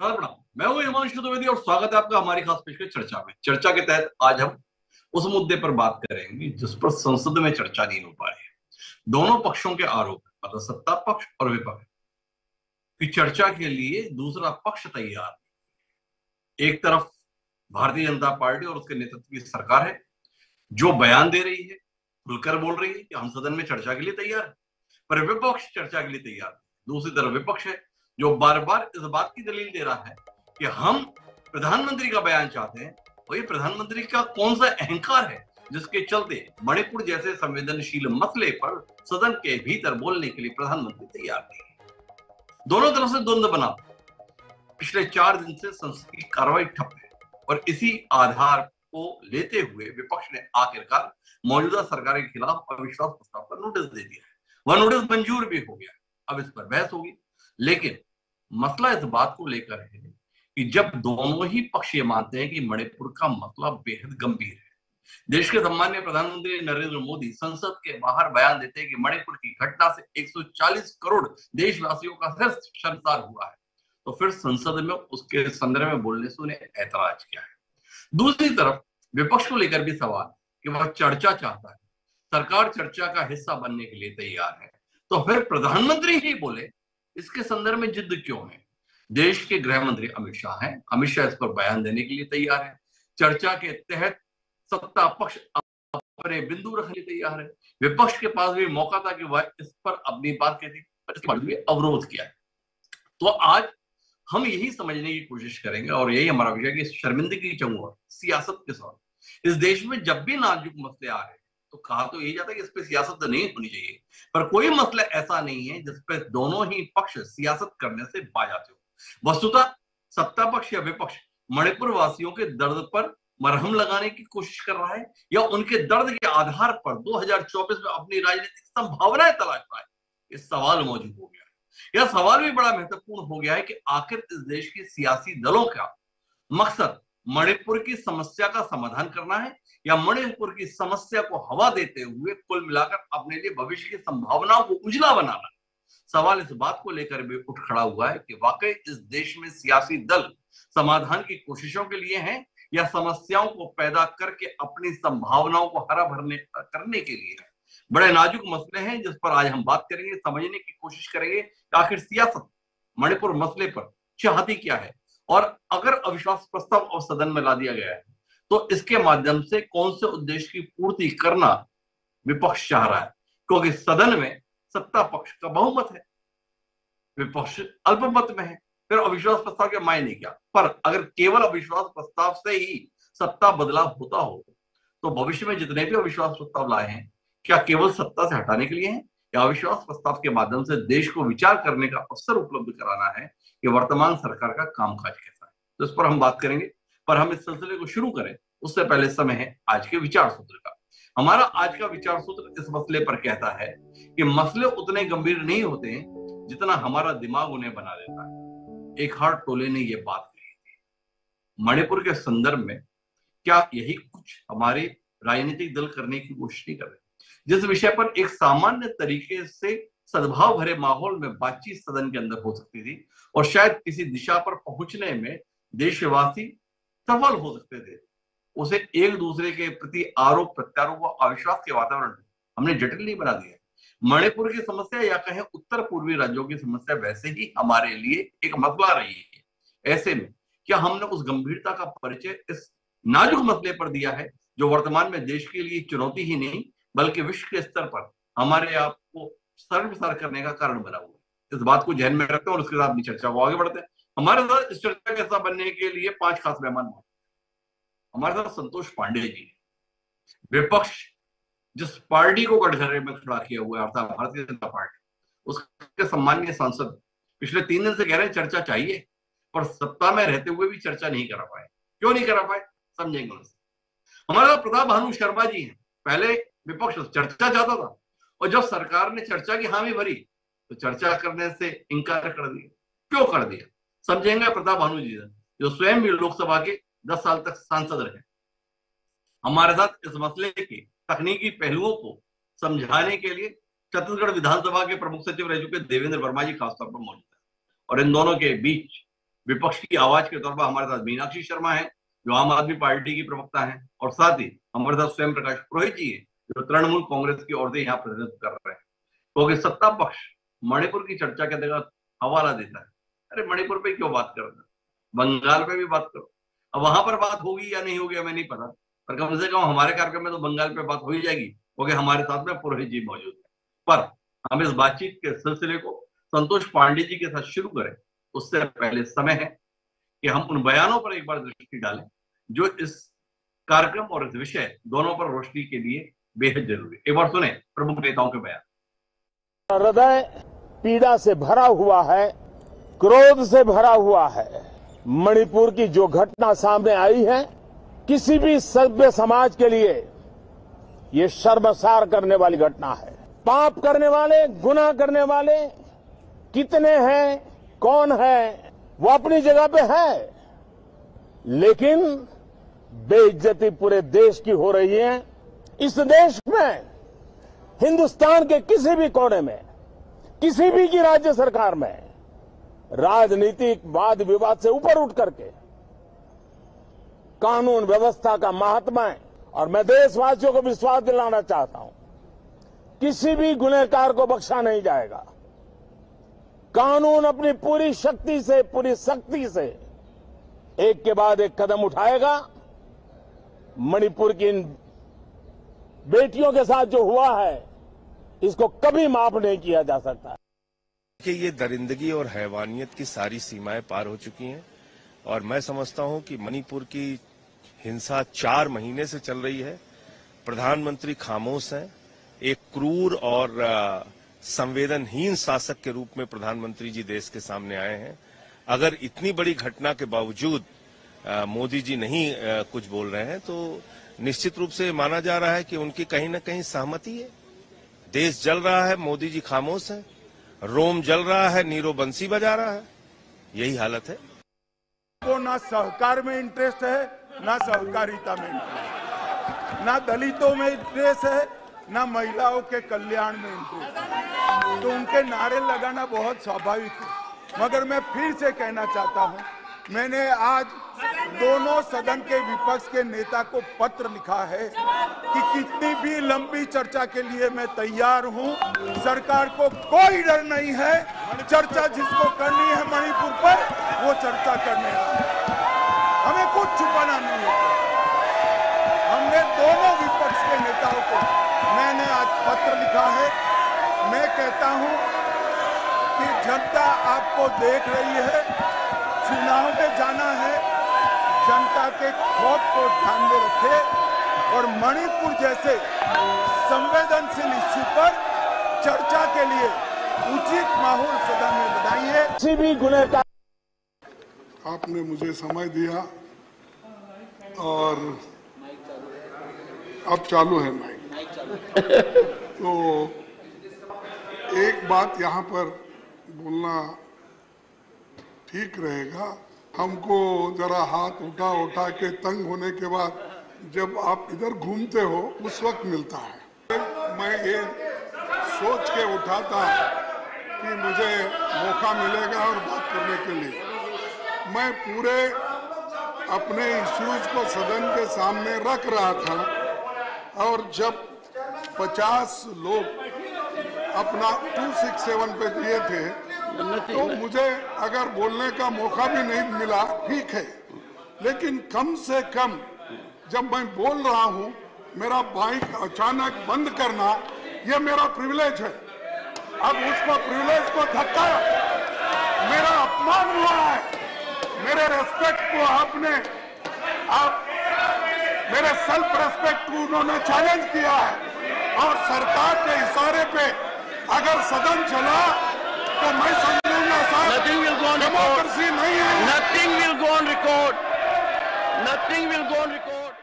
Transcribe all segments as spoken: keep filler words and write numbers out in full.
मैं हूं हिमांशु द्विवेदी और स्वागत है आपका हमारी खास पेशकश चर्चा में। चर्चा के तहत आज हम उस मुद्दे पर बात करेंगे जिस पर संसद में चर्चा नहीं हो पाई है। दोनों पक्षों के आरोप, मतलब सत्ता पक्ष और विपक्ष की, चर्चा के लिए दूसरा पक्ष तैयार। एक तरफ भारतीय जनता पार्टी और उसके नेतृत्व की सरकार है जो बयान दे रही है, खुलकर बोल रही है कि हम सदन में चर्चा के लिए तैयार है, पर विपक्ष चर्चा के लिए तैयार है। दूसरी तरफ विपक्ष है जो बार बार इस बात की दलील दे रहा है कि हम प्रधानमंत्री का बयान चाहते हैं, और ये प्रधानमंत्री का कौन सा अहंकार है जिसके चलते मणिपुर जैसे संवेदनशील मसले पर सदन के भीतर बोलने के लिए प्रधानमंत्री तैयार नहीं है। दोनों तरफ से द्वंद्व बना। पिछले चार दिन से संसद की कार्रवाई ठप है और इसी आधार को लेते हुए विपक्ष ने आखिरकार मौजूदा सरकार के खिलाफ अविश्वास प्रस्ताव पर नोटिस दे दिया है। वह नोटिस मंजूर भी हो गया। अब इस पर बहस होगी, लेकिन मसला इस बात को लेकर है कि जब दोनों ही पक्ष ये मानते हैं कि मणिपुर का मसला बेहद गंभीर है। देश के सम्माननीय प्रधानमंत्री नरेंद्र मोदी संसद के बाहर बयान देते हैं कि मणिपुर की घटना से एक सौ चालीस करोड़ देशवासियों का सिर शर्मसार हुआ है, तो फिर संसद में उसके संदर्भ में बोलने से उन्हें ऐतराज किया है। दूसरी तरफ विपक्ष को लेकर भी सवाल कि वह चर्चा चाहता है, सरकार चर्चा का हिस्सा बनने के लिए तैयार है, तो फिर प्रधानमंत्री ही बोले, इसके संदर्भ में जिद्द क्यों है? देश के गृह मंत्री अमित शाह हैं, अमित शाह इस पर बयान देने के लिए तैयार हैं। चर्चा के तहत सत्ता पक्ष अपने बिंदु रखने के लिए तैयार है। विपक्ष के पास भी मौका था कि वह इस पर अपनी बात कहती, पर इसके बाद भी अवरोध किया। तो आज हम यही समझने की कोशिश करेंगे और यही हमारा विषय कि शर्मिंदगी की चंगुल सियासत के साथ इस देश में जब भी नाजुक मसले आ रहे हैं, तो कहा तो यही जाता है कि इस पे सियासत नहीं होनी चाहिए, पर कोई मसला ऐसा नहीं है जिसपे दोनों ही पक्ष सियासत करने से बाज आते हो। वस्तुतः सत्ता पक्ष या विपक्ष मणिपुर वासियों के दर्द पर मरहम लगाने की कोशिश कर रहा है या उनके दर्द के आधार पर दो हज़ार चौबीस में अपनी राजनीतिक संभावनाएं तलाश रहा है। यह सवाल मौजूद हो गया है। यह सवाल भी बड़ा महत्वपूर्ण हो गया है कि आखिर इस देश के सियासी दलों का मकसद मणिपुर की समस्या का समाधान करना है या मणिपुर की समस्या को हवा देते हुए कुल मिलाकर अपने लिए भविष्य की संभावनाओं को उजला बनाना। सवाल इस बात को लेकर भी उठ खड़ा हुआ है कि वाकई इस देश में सियासी दल समाधान की कोशिशों के लिए हैं या समस्याओं को पैदा करके अपनी संभावनाओं को हरा भरने करने के लिए है। बड़े नाजुक मसले हैं जिस पर आज हम बात करेंगे, समझने की कोशिश करेंगे कि आखिर सियासत मणिपुर मसले पर चाहती क्या है, और अगर अविश्वास प्रस्ताव और सदन में ला दिया गया है तो इसके माध्यम से कौन से उद्देश्य की पूर्ति करना विपक्ष चाह रहा है, क्योंकि सदन में सत्ता पक्ष का बहुमत है, विपक्ष अल्पमत में है। फिर अविश्वास प्रस्ताव के मायने क्या? पर अगर केवल अविश्वास प्रस्ताव से ही सत्ता बदलाव होता हो तो भविष्य में जितने भी अविश्वास प्रस्ताव लाए हैं क्या केवल सत्ता से हटाने के लिए है, या अविश्वास प्रस्ताव के माध्यम से देश को विचार करने का अवसर उपलब्ध कराना है कि वर्तमान सरकार का कामकाज कैसा है? तो इस पर हम बात करेंगे। पर हम इस सिलसिले को शुरू करें उससे पहले समय है आज के विचार सूत्र का। हमारा आज का विचार सूत्र इस मसले पर कहता है कि मसले उतने गंभीर नहीं होते हैं जितना हमारा दिमाग उन्हें बना देता है। एकहार्ट टोले ने यह बात कही थी। मणिपुर के संदर्भ में क्या यही कुछ हमारे राजनीतिक दल करने की कोशिश नहीं कर रहे? जिस विषय पर एक सामान्य तरीके से सद्भाव भरे माहौल में बातचीत सदन के अंदर हो सकती थी और शायद किसी दिशा पर पहुंचने में देशवासी सफल हो सकते थे, उसे एक दूसरे के प्रति आरोप प्रत्यारोप व अविश्वास के वातावरण हमने जटिल नहीं बना दिया। मणिपुर की समस्या या कहें उत्तर पूर्वी राज्यों की समस्या वैसे ही हमारे लिए एक मसला रही है। ऐसे में क्या हमने उस गंभीरता का परिचय इस नाजुक मसले पर दिया है जो वर्तमान में देश के लिए चुनौती ही नहीं बल्कि विश्व के स्तर पर हमारे आप को सर्वसार करने का कारण बना हुआ है? इस बात को जहन में रखते हैं और उसके साथ अपनी चर्चा को आगे बढ़ते हैं। हमारे साथ इस चर्चा के साथ बनने के लिए पांच खास मेहमान हमारे साथ संतोष पांडे जी। विपक्ष जिस पार्टी को गठघरे में खड़ा किया हुआ है अर्थात भारतीय जनता पार्टी, उसके सम्माननीय सांसद पिछले तीन दिन से कह रहे हैं चर्चा चाहिए, पर सत्ता में रहते हुए भी चर्चा नहीं करा पाए। क्यों नहीं करा पाए समझेंगे उनसे। हमारे साथ प्रताप भानु शर्मा जी हैं। पहले विपक्ष चर्चा चाहता था और जब सरकार ने चर्चा की हामी भरी तो चर्चा करने से इनकार कर दिया। क्यों कर दिया समझेंगे प्रताप भानु जी जो स्वयं भी लोकसभा के दस साल तक सांसद रहे। हमारे साथ इस मसले के तकनीकी पहलुओं को समझाने के लिए छत्तीसगढ़ विधानसभा के प्रमुख सचिव रह चुके देवेंद्र वर्मा जी खासतौर पर मौजूद हैं और इन दोनों के बीच विपक्ष की आवाज के तौर पर हमारे साथ मीनाक्षी शर्मा है जो आम आदमी पार्टी की प्रवक्ता है, और साथ ही हमारे साथ स्वयं प्रकाश पुरोहित जी है जो तृणमूल कांग्रेस की ओर से यहाँ प्रतिनिधित्व कर रहे हैं। क्योंकि सत्ता पक्ष मणिपुर की चर्चा के जगह हवाला देता है, अरे मणिपुर पे क्यों बात कर रहे हो, बंगाल पे भी बात करो। अब वहां पर बात होगी या नहीं होगी हमें नहीं पता, पर कम से कम हमारे कार्यक्रम में तो बंगाल पे बात हो ही जाएगी क्योंकि हमारे साथ में पुरोहित जी मौजूद है। पर हम इस बातचीत के सिलसिले को संतोष पांडे जी के साथ शुरू करें उससे पहले समय है कि हम उन बयानों पर एक बार दृष्टि डालें जो इस कार्यक्रम और इस विषय दोनों पर रोशनी के लिए बेहद जरूरी है। एक बार सुने प्रमुख नेताओं के बयान। हृदय पीड़ा से भरा हुआ है, क्रोध से भरा हुआ है। मणिपुर की जो घटना सामने आई है किसी भी सभ्य समाज के लिए ये शर्मसार करने वाली घटना है। पाप करने वाले, गुनाह करने वाले कितने हैं, कौन है, वो अपनी जगह पे है, लेकिन बेइज्जती पूरे देश की हो रही है। इस देश में, हिंदुस्तान के किसी भी कोने में, किसी भी की राज्य सरकार में राजनीतिक वाद विवाद से ऊपर उठ करके कानून व्यवस्था का महत्व है। और मैं देशवासियों को विश्वास दिलाना चाहता हूं, किसी भी गुनहगार को बख्शा नहीं जाएगा। कानून अपनी पूरी शक्ति से, पूरी सख्ती से एक के बाद एक कदम उठाएगा। मणिपुर की इन बेटियों के साथ जो हुआ है इसको कभी माफ नहीं किया जा सकता है। कि ये दरिंदगी और हैवानियत की सारी सीमाएं पार हो चुकी हैं और मैं समझता हूं कि मणिपुर की हिंसा चार महीने से चल रही है। प्रधानमंत्री खामोश हैं। एक क्रूर और संवेदनहीन शासक के रूप में प्रधानमंत्री जी देश के सामने आए हैं। अगर इतनी बड़ी घटना के बावजूद मोदी जी नहीं आ, कुछ बोल रहे हैं तो निश्चित रूप से माना जा रहा है कि उनकी कहीं ना कहीं सहमति है। देश जल रहा है, मोदी जी खामोश हैं। रोम जल रहा है, नीरो बंसी बजा रहा है। यही हालत है। को ना सहकार में इंटरेस्ट है, ना सहकारिता में इंटरेस्ट, ना दलितों में इंटरेस्ट है, ना महिलाओं के कल्याण में इंटरेस्ट। तो उनके नारे लगाना बहुत स्वाभाविक है, मगर मैं फिर से कहना चाहता हूं, मैंने आज दोनों सदन के विपक्ष के नेता को पत्र लिखा है कि कितनी भी लंबी चर्चा के लिए मैं तैयार हूं। सरकार को कोई डर नहीं है, चर्चा जिसको करनी है मणिपुर पर वो चर्चा करने वाली है। हमें कुछ छुपाना नहीं है। हमने दोनों विपक्ष के नेताओं को मैंने आज पत्र लिखा है। मैं कहता हूं कि जनता आपको देख रही है। चुनाव में जाना है, जनता के खौफ को ध्यान में रखे और मणिपुर जैसे संवेदनशील इश्यू पर चर्चा के लिए उचित माहौल सदन में बनाइए। किसी भी गुनहगार आपने मुझे समय दिया और अब चालू है माइक। तो एक बात यहाँ पर बोलना ठीक रहेगा, हमको जरा हाथ उठा उठा के तंग होने के बाद जब आप इधर घूमते हो उस वक्त मिलता है। मैं ये सोच के उठाता कि मुझे मौका मिलेगा और बात करने के लिए। मैं पूरे अपने इश्यूज को सदन के सामने रख रहा था और जब पचास लोग अपना दो सौ सड़सठ पे दिए थे तो मुझे अगर बोलने का मौका भी नहीं मिला ठीक है, लेकिन कम से कम जब मैं बोल रहा हूं मेरा माइक अचानक बंद करना यह मेरा प्रिविलेज है। अब उसको प्रिविलेज को धक्का, मेरा अपमान हुआ है। मेरे रेस्पेक्ट को आपने, आप मेरे सेल्फ रेस्पेक्ट को उन्होंने चैलेंज किया है और सरकार के इशारे पे अगर सदन चला तो मैं समझूंगा साहब, nothing will go on record नहीं है, nothing will go on record, nothing will go on record.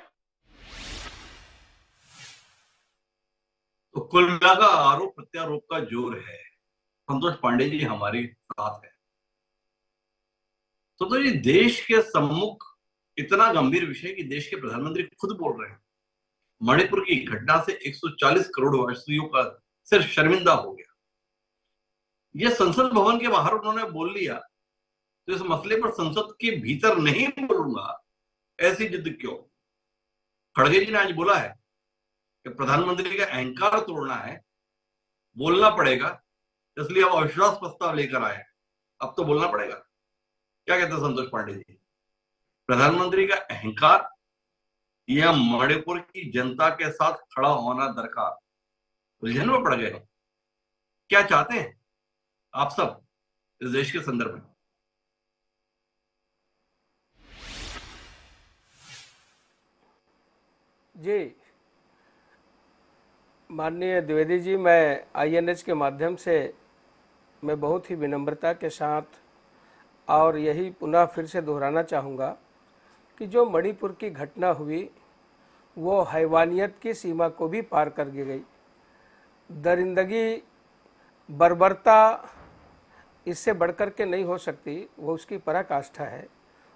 तो कुल मिलाकर आरोप प्रत्यारोप का जोर है। संतोष पांडे जी हमारे साथ है। तो, तो ये देश के सम्मुख इतना गंभीर विषय कि देश के प्रधानमंत्री खुद बोल रहे हैं। मणिपुर की घटना से एक सौ चालीस करोड़ वासियों का सिर्फ शर्मिंदा हो गया। ये संसद भवन के बाहर उन्होंने बोल लिया तो इस मसले पर संसद के भीतर नहीं बोलूंगा, ऐसी जिद क्यों? खड़गे जी ने आज बोला है कि प्रधानमंत्री का अहंकार तोड़ना है, बोलना पड़ेगा, इसलिए अब अविश्वास प्रस्ताव लेकर आए, अब तो बोलना पड़ेगा। क्या कहते हैं संतोष पांडे जी? प्रधानमंत्री का अहंकार या मणिपुर की जनता के साथ खड़ा होना दरकार? उलझन में पड़ गए। क्या चाहते हैं आप सब इस देश के संदर्भ में? जी माननीय द्विवेदी जी, मैं आई एन एच के माध्यम से मैं बहुत ही विनम्रता के साथ और यही पुनः फिर से दोहराना चाहूँगा कि जो मणिपुर की घटना हुई वो हैवानियत की सीमा को भी पार कर गई। दरिंदगी, बर्बरता इससे बढ़कर के नहीं हो सकती, वो उसकी पराकाष्ठा है।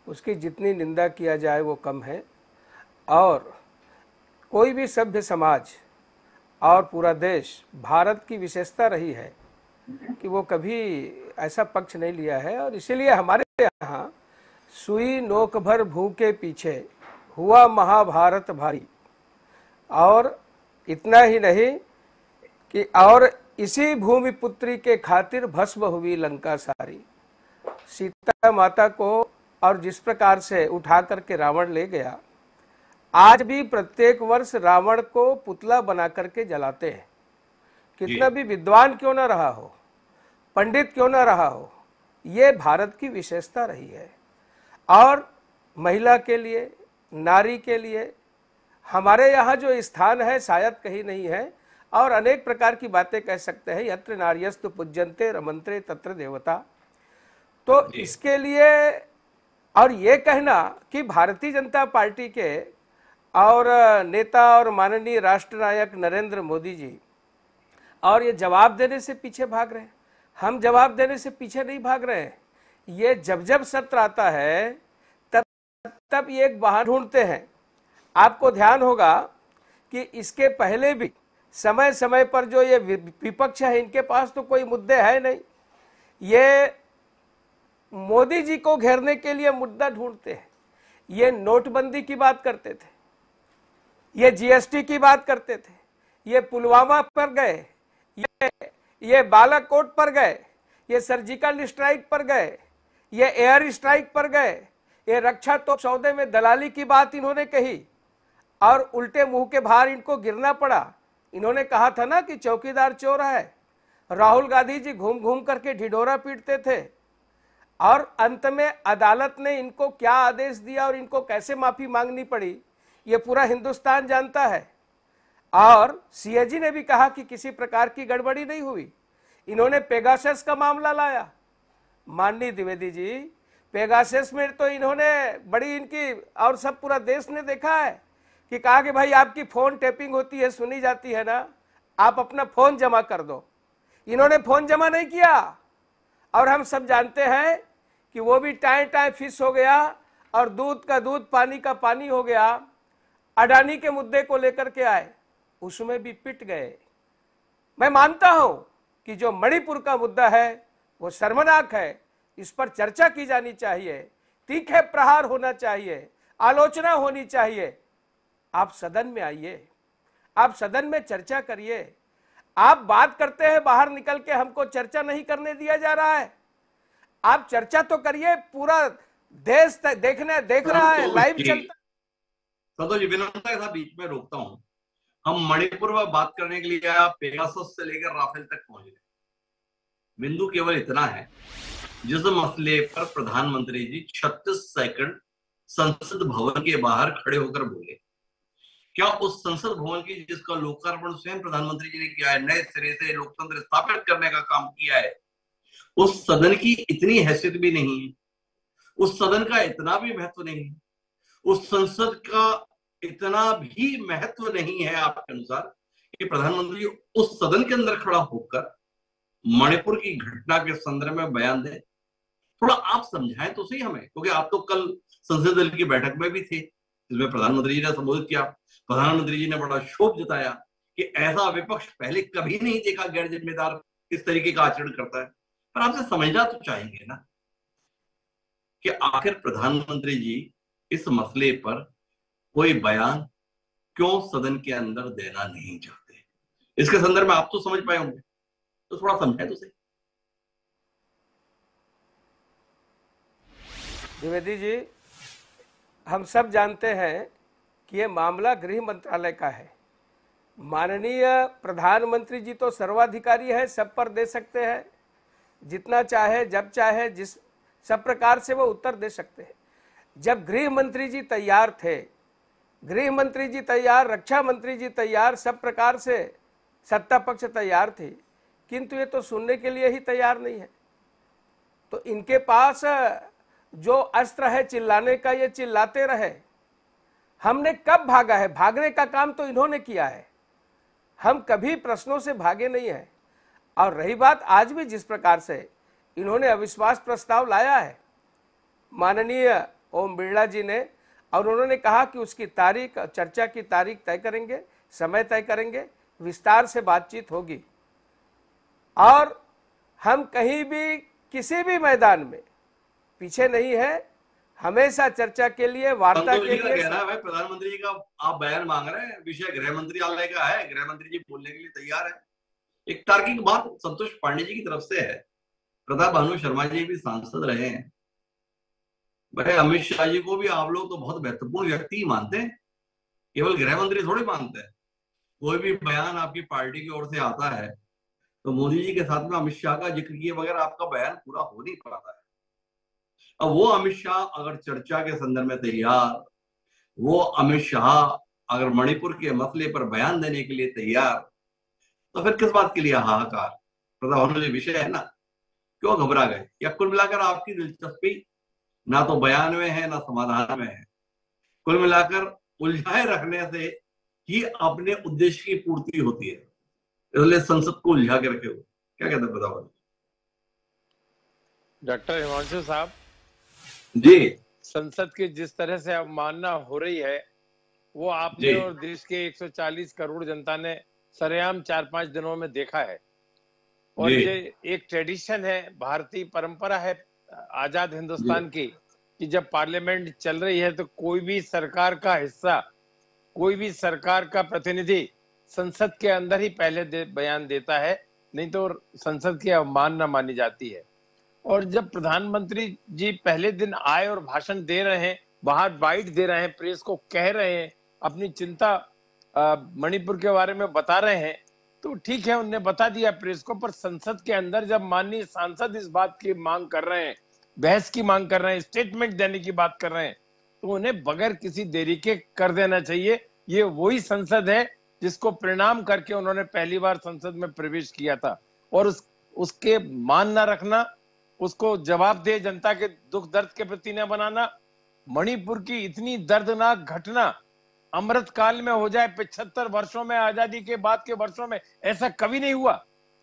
उसकी जितनी निंदा किया जाए वो कम है। और कोई भी सभ्य समाज और पूरा देश, भारत की विशेषता रही है कि वो कभी ऐसा पक्ष नहीं लिया है। और इसीलिए हमारे यहाँ सुई नोक भर भू के पीछे हुआ महाभारत भारी। और इतना ही नहीं कि और इसी भूमि पुत्री के खातिर भस्म हुई लंका सारी। सीता माता को और जिस प्रकार से उठा करके रावण ले गया, आज भी प्रत्येक वर्ष रावण को पुतला बना करके जलाते हैं। कितना भी विद्वान क्यों ना रहा हो, पंडित क्यों ना रहा हो, ये भारत की विशेषता रही है। और महिला के लिए, नारी के लिए हमारे यहाँ जो स्थान है शायद कहीं नहीं है। और अनेक प्रकार की बातें कह सकते हैं, यत्र नार्यस्तु पूज्यन्ते रमन्ते तत्र देवता। तो इसके लिए और ये कहना कि भारतीय जनता पार्टी के और नेता और माननीय राष्ट्रनायक नरेंद्र मोदी जी और ये जवाब देने से पीछे भाग रहे हैं, हम जवाब देने से पीछे नहीं भाग रहे हैं। ये जब जब सत्र आता है तब तब ये एक बहाना ढूंढते हैं। आपको ध्यान होगा कि इसके पहले भी समय समय पर जो ये विपक्ष है, इनके पास तो कोई मुद्दे है नहीं, ये मोदी जी को घेरने के लिए मुद्दा ढूंढते हैं। ये नोटबंदी की बात करते थे, ये जी एस टी की बात करते थे, ये पुलवामा पर गए, ये ये बालाकोट पर गए, ये सर्जिकल स्ट्राइक पर गए, ये एयर स्ट्राइक पर गए, ये रक्षा तो सौदे में दलाली की बात इन्होंने कही और उल्टे मुंह के भार इनको गिरना पड़ा। इन्होंने कहा था ना कि चौकीदार चोर है। राहुल गांधी जी घूम घूम करके ढिढोरा पीटते थे और अंत में अदालत ने इनको क्या आदेश दिया और इनको कैसे माफी मांगनी पड़ी ये पूरा हिंदुस्तान जानता है। और सी ए जी ने भी कहा कि किसी प्रकार की गड़बड़ी नहीं हुई। इन्होंने पेगासस का मामला लाया। माननीय द्विवेदी जी, पेगासस में तो इन्होंने बड़ी इनकी और सब पूरा देश ने देखा है कि कहा कि भाई आपकी फ़ोन टैपिंग होती है, सुनी जाती है ना, आप अपना फ़ोन जमा कर दो। इन्होंने फ़ोन जमा नहीं किया और हम सब जानते हैं कि वो भी टाए टाए फिश हो गया और दूध का दूध, पानी का पानी हो गया। अडानी के मुद्दे को लेकर के आए, उसमें भी पिट गए। मैं मानता हूं कि जो मणिपुर का मुद्दा है वो शर्मनाक है, इस पर चर्चा की जानी चाहिए, तीखे प्रहार होना चाहिए, आलोचना होनी चाहिए। आप सदन में आइए, आप सदन में चर्चा करिए। आप बात करते हैं, बाहर निकल के हमको चर्चा नहीं करने दिया जा रहा है। आप चर्चा तो करिए, पूरा देश देखने देख रहा है, लाइव चलता। संतोष जी विनम्रता के साथ बीच में रोकता हूं। हम मणिपुर में बात करने के लिए पेगासस से लेकर राफेल तक पहुंच गए। बिंदु केवल इतना है, जिस मसले पर प्रधानमंत्री जी छत्तीस सेकंड संसद भवन के बाहर खड़े होकर बोले, क्या उस संसद भवन की जिसका लोकार्पण स्वयं प्रधानमंत्री जी ने किया है, नए सिरे से लोकतंत्र स्थापित करने का काम किया है, उस सदन की इतनी हैसियत भी नहीं है, उस सदन का इतना भी महत्व नहीं है, उस संसद का इतना भी महत्व नहीं है आपके अनुसार कि प्रधानमंत्री उस सदन के अंदर खड़ा होकर मणिपुर की घटना के संदर्भ में बयान दे? थोड़ा आप समझाएं तो सही हमें, क्योंकि आप तो कल संसदीय दल की बैठक में भी थे जिसमें प्रधानमंत्री जी ने संबोधित किया। प्रधानमंत्री जी ने बड़ा शोक जताया कि ऐसा विपक्ष पहले कभी नहीं देखा, गैर जिम्मेदार इस तरीके का आचरण करता है। पर आपसे समझना तो चाहिए ना। कि आखिर प्रधानमंत्री जी इस मसले पर कोई बयान क्यों सदन के अंदर देना नहीं चाहते। इसके संदर्भ में आप तो समझ पाए होंगे, तो थोड़ा समझाए तो सही। द्विवेदी जी, हम सब जानते हैं कि ये मामला गृह मंत्रालय का है। माननीय प्रधानमंत्री जी तो सर्वाधिकारी है, सब पर दे सकते हैं, जितना चाहे, जब चाहे, जिस सब प्रकार से वो उत्तर दे सकते हैं। जब गृह मंत्री जी तैयार थे, गृह मंत्री जी तैयार, रक्षा मंत्री जी तैयार, सब प्रकार से सत्ता पक्ष तैयार थी, किंतु ये तो सुनने के लिए ही तैयार नहीं है। तो इनके पास जो अस्त्र है चिल्लाने का, ये चिल्लाते रहे। हमने कब भागा है? भागने का काम तो इन्होंने किया है, हम कभी प्रश्नों से भागे नहीं है। और रही बात, आज भी जिस प्रकार से इन्होंने अविश्वास प्रस्ताव लाया है माननीय ओम बिरला जी ने, और उन्होंने कहा कि उसकी तारीख, चर्चा की तारीख तय करेंगे, समय तय करेंगे, विस्तार से बातचीत होगी। और हम कहीं भी किसी भी मैदान में पीछे नहीं है, हमेशा चर्चा के लिए, वार्ता के लिए। प्रधानमंत्री जी का आप बयान मांग रहे हैं, विषय गृह मंत्री आलय का है, गृह मंत्री जी बोलने के लिए तैयार है। एक तार्किक बात संतोष पांडे जी की तरफ से है, प्रताप भानु शर्मा जी भी सांसद रहे हैं, वह अमित शाह जी को भी आप लोग तो बहुत महत्वपूर्ण व्यक्ति ही मानते हैं, केवल गृह मंत्री थोड़े मानते हैं। कोई भी बयान आपकी पार्टी की ओर से आता है तो मोदी जी के साथ में अमित शाह का जिक्र किए बगैर आपका बयान पूरा हो नहीं पाता है। अब वो अमित शाह अगर चर्चा के संदर्भ में तैयार, वो अमित शाह अगर मणिपुर के मसले पर बयान देने के लिए तैयार, तो फिर किस बात के लिए हाहाकार? प्रताप भानु जी विषय है ना, क्यों घबरा गए? या कुल मिलाकर आपकी दिलचस्पी ना तो बयान में है ना समाधान में है, कुल मिलाकर उलझाए रखने से ही अपने उद्देश्य की पूर्ति होती है, इसलिए संसद को उलझा के रखे हुए। क्या कहते हैं बताओ डॉक्टर हिमांशु साहब जी? संसद की जिस तरह से अवमानना हो रही है वो आपने और देश के एक सौ चालीस करोड़ जनता ने सरेआम चार पांच दिनों में देखा है। और ये एक ट्रेडिशन है, भारतीय परंपरा है आजाद हिंदुस्तान की, कि जब पार्लियामेंट चल रही है तो कोई भी सरकार का हिस्सा, कोई भी सरकार का प्रतिनिधि संसद के अंदर ही पहले दे, बयान देता है, नहीं तो संसद की अवमानना मानी जाती है। और जब प्रधानमंत्री जी पहले दिन आए और भाषण दे रहे हैं, बाहर बाइट दे रहे हैं, प्रेस को कह रहे हैं, अपनी चिंता मणिपुर के बारे में बता रहे हैं, तो ठीक है उनने बता दिया प्रेस को, पर संसद के अंदर जब माननीय सांसद इस बात की मांग कर रहे हैं, बहस की मांग कर रहे हैं, स्टेटमेंट देने की बात कर रहे हैं, तो उन्हें बगैर किसी देरी के कर देना चाहिए। ये वही संसद है जिसको प्रणाम करके उन्होंने पहली बार संसद में प्रवेश किया था। और उस उसके मान न रखना, उसको जवाबदेह जनता के दुख दर्द के प्रति न बनाना, मणिपुर की इतनी दर्दनाक घटना अमृत काल में हो जाए, पिछहत्तर वर्षों में, आजादी के बाद के वर्षों में ऐसा कभी नहीं हुआ।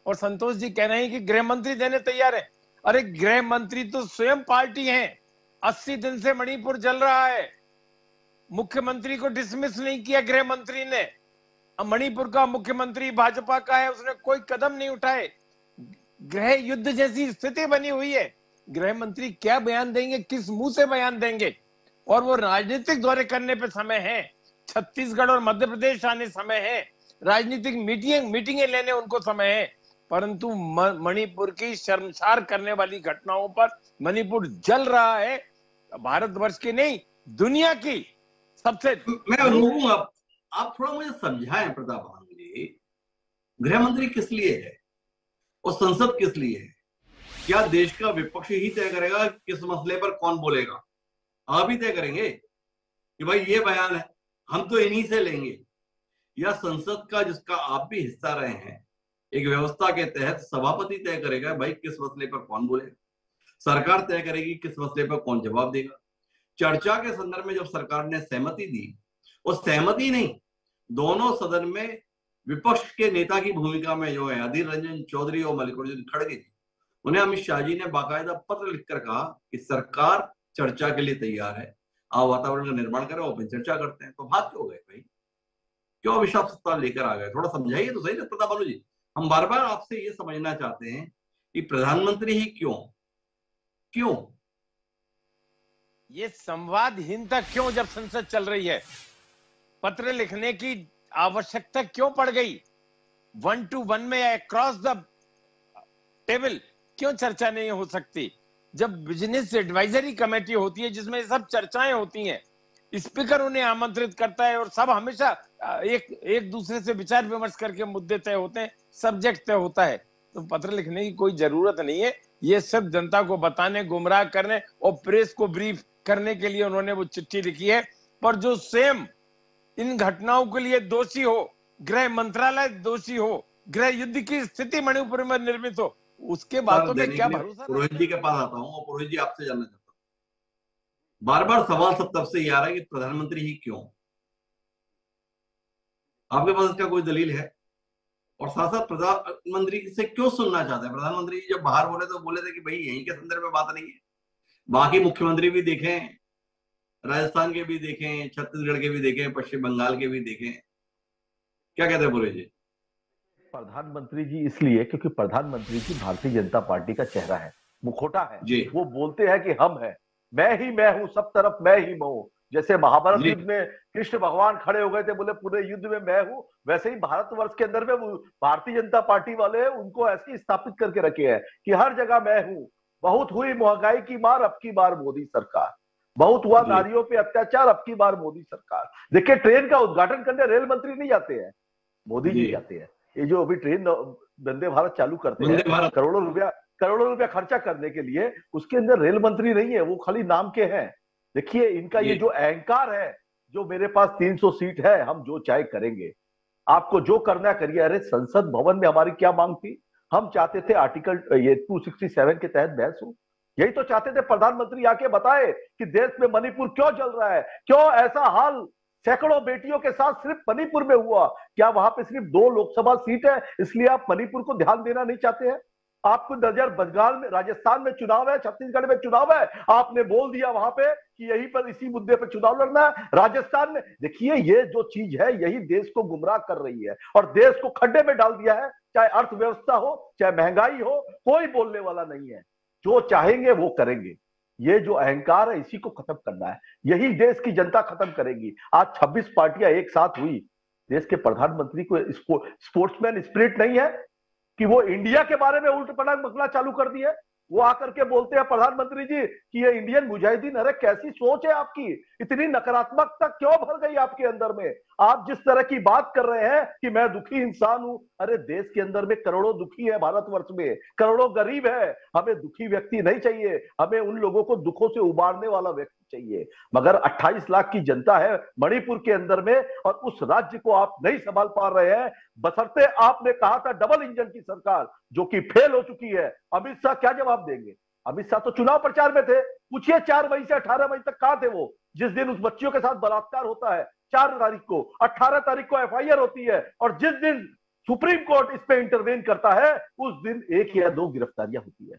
और संतोष जी कह रहे हैं कि गृह मंत्री देने तैयार है। अरे गृह मंत्री तो स्वयं पार्टी हैं। अस्सी दिन से मणिपुर जल रहा है, मुख्यमंत्री को डिसमिस नहीं किया गृह मंत्री ने। मणिपुर का मुख्यमंत्री भाजपा का है, उसने कोई कदम नहीं उठाए। गृह युद्ध जैसी स्थिति बनी हुई है। गृह मंत्री क्या बयान देंगे, किस मुंह से बयान देंगे? और वो राजनीतिक दौरे करने पर समय है, छत्तीसगढ़ और मध्य प्रदेश आने समय है, राजनीतिक मीटिंग मीटिंगें लेने उनको समय है, परंतु मणिपुर की शर्मसार करने वाली घटनाओं पर, मणिपुर जल रहा है, भारतवर्ष की नहीं दुनिया की सबसे। मैं रोकूंगा, आप, आप थोड़ा मुझे समझाएं प्रताप भानु जी, गृह मंत्री किस लिए है और संसद किस लिए है? क्या देश का विपक्ष ही तय करेगा किस मसले पर कौन बोलेगा? आप ही तय करेंगे कि भाई ये बयान है, हम तो इन्हीं से लेंगे? या संसद का, जिसका आप भी हिस्सा रहे हैं, एक व्यवस्था के तहत सभापति तय करेगा भाई किस मसले पर कौन बोलेगा, सरकार तय करेगी किस मसले पर कौन जवाब देगा। चर्चा के संदर्भ में जब सरकार ने सहमति दी, और सहमति नहीं, दोनों सदन में विपक्ष के नेता की भूमिका में जो है अधीर रंजन चौधरी और मल्लिकार्जुन खड़गे जी, उन्हें अमित शाह जी ने बाकायदा पत्र लिखकर कहा कि सरकार चर्चा के लिए तैयार है, आप वातावरण का निर्माण करें, ओपन चर्चा करते हैं। तो भाग क्यों गए भाई, क्यों अभिशाप सत्ता लेकर आ गए? थोड़ा समझाइए तो सही ना प्रताप भानु जी। हम बार बार आपसे ये समझना चाहते हैं कि प्रधानमंत्री ही क्यों क्यों ये संवादहीनता क्यों जब संसद चल रही है? पत्र लिखने की आवश्यकता क्यों पड़ गई? वन टू वन में अक्रॉस द टेबल क्यों चर्चा नहीं हो सकती? जब बिजनेस एडवाइजरी कमेटी होती है जिसमें सब चर्चाएं होती हैं, स्पीकर उन्हें आमंत्रित करता है और सब हमेशा एक एक दूसरे से विचार विमर्श करके मुद्दे तय होते हैं, सब्जेक्ट तय होता है। तो पत्र लिखने की कोई जरूरत नहीं है। ये सब जनता को बताने, गुमराह करने और प्रेस को ब्रीफ करने के लिए उन्होंने वो चिट्ठी लिखी है। पर जो सेम इन घटनाओं के लिए दोषी हो, गृह मंत्रालय दोषी हो, गृह युद्ध की स्थिति मणिपुर में निर्मित हो, उसके बातों में क्या भरोसा? पुरोहित जी के पास आता हूं और पुरोहित जी आपसे जानना चाहता हूं, बार बार सवाल सब तब से ये आ रहा है कि प्रधानमंत्री ही क्यों? आपके पास इसका कोई दलील है? और साथ साथ प्रधानमंत्री से क्यों सुनना चाहते हैं? प्रधानमंत्री जी जब बाहर बोले तो बोले थे कि भाई यहीं के संदर्भ में बात नहीं है, बाकी मुख्यमंत्री भी देखें, राजस्थान के भी देखें, छत्तीसगढ़ के भी देखें, पश्चिम बंगाल के भी देखें। क्या कहते हैं पुरोहित जी? प्रधानमंत्री जी इसलिए क्योंकि प्रधानमंत्री जी भारतीय जनता पार्टी का चेहरा है, मुखोटा है जी। वो बोलते हैं कि हम हैं, मैं ही मैं हूं, सब तरफ मैं ही मैं हूं। जैसे महाभारत युद्ध में कृष्ण भगवान खड़े हो गए थे, बोले पूरे युद्ध में मैं हूं, वैसे ही भारतवर्ष के अंदर में भारतीय जनता पार्टी वाले उनको ऐसे स्थापित करके रखे हैं कि हर जगह मैं हूं। बहुत हुई महंगाई की मार, अब की बार मोदी सरकार। बहुत हुआ नारियों पे अत्याचार, अब की बार मोदी सरकार। देखिए, ट्रेन का उद्घाटन करने रेल मंत्री नहीं जाते हैं, मोदी जी जाते हैं। ये जो अभी ट्रेन वंदे भारत चालू करते हैं, करोड़ों रुपया करोड़ों रुपया खर्चा करने के लिए, उसके अंदर रेल मंत्री नहीं है, वो खाली नाम के हैं। देखिए इनका ये जो अहंकार है, जो मेरे पास तीन सौ सीट है, हम जो चाहे करेंगे, आपको जो करना करिए। अरे संसद भवन में हमारी क्या मांग थी? हम चाहते थे आर्टिकल ये दो सौ सरसठ के तहत बहस हो। यही तो चाहते थे प्रधानमंत्री आके बताए कि देश में मणिपुर क्यों चल रहा है, क्यों ऐसा हाल सैकड़ों बेटियों के साथ सिर्फ मणिपुर में हुआ? क्या वहां पे सिर्फ दो लोकसभा सीट है इसलिए आप मणिपुर को ध्यान देना नहीं चाहते हैं? आपको नजर बंगाल में, राजस्थान में चुनाव है, छत्तीसगढ़ में चुनाव है, आपने बोल दिया वहां पे कि यही पर इसी मुद्दे पर चुनाव लड़ना है राजस्थान में। देखिए ये जो चीज है यही देश को गुमराह कर रही है और देश को खड्डे में डाल दिया है। चाहे अर्थव्यवस्था हो, चाहे महंगाई हो, कोई बोलने वाला नहीं है। जो चाहेंगे वो करेंगे। ये जो अहंकार है इसी को खत्म करना है, यही देश की जनता खत्म करेगी। आज छब्बीस पार्टियां एक साथ हुई। देश के प्रधानमंत्री को स्पोर्ट्समैन स्पिरिट नहीं है कि वो इंडिया के बारे में उल्ट पलट बकना चालू कर दिए। वो आकर के बोलते हैं प्रधानमंत्री जी कि ये इंडियन मुजाहिदीन। अरे कैसी सोच है आपकी? इतनी नकारात्मकता क्यों भर गई आपके अंदर में? आप जिस तरह की बात कर रहे हैं कि मैं दुखी इंसान हूं, अरे देश के अंदर में करोड़ों दुखी है, भारतवर्ष में करोड़ों गरीब है। हमें दुखी व्यक्ति नहीं चाहिए, हमें उन लोगों को दुखों से उबारने वाला व्यक्ति चाहिए। मगर अट्ठाईस लाख की जनता है मणिपुर के अंदर में और उस राज्य को आप नहीं संभाल पा रहे हैं, बशर्ते आपने कहा था डबल इंजन की सरकार, जो कि फेल हो चुकी है। अमित शाह क्या जवाब देंगे? अमित शाह तो चुनाव प्रचार में थे। पूछिए चार मई से अठारह मई तक कहां थे वो? जिस दिन उस बच्चियों के साथ बलात्कार होता है, चार तारीख को, अठारह तारीख को एफ आई आर होती है और जिस दिन सुप्रीम कोर्ट इस पे इंटरवेन करता है उस दिन एक या दो गिरफ्तारियां होती है।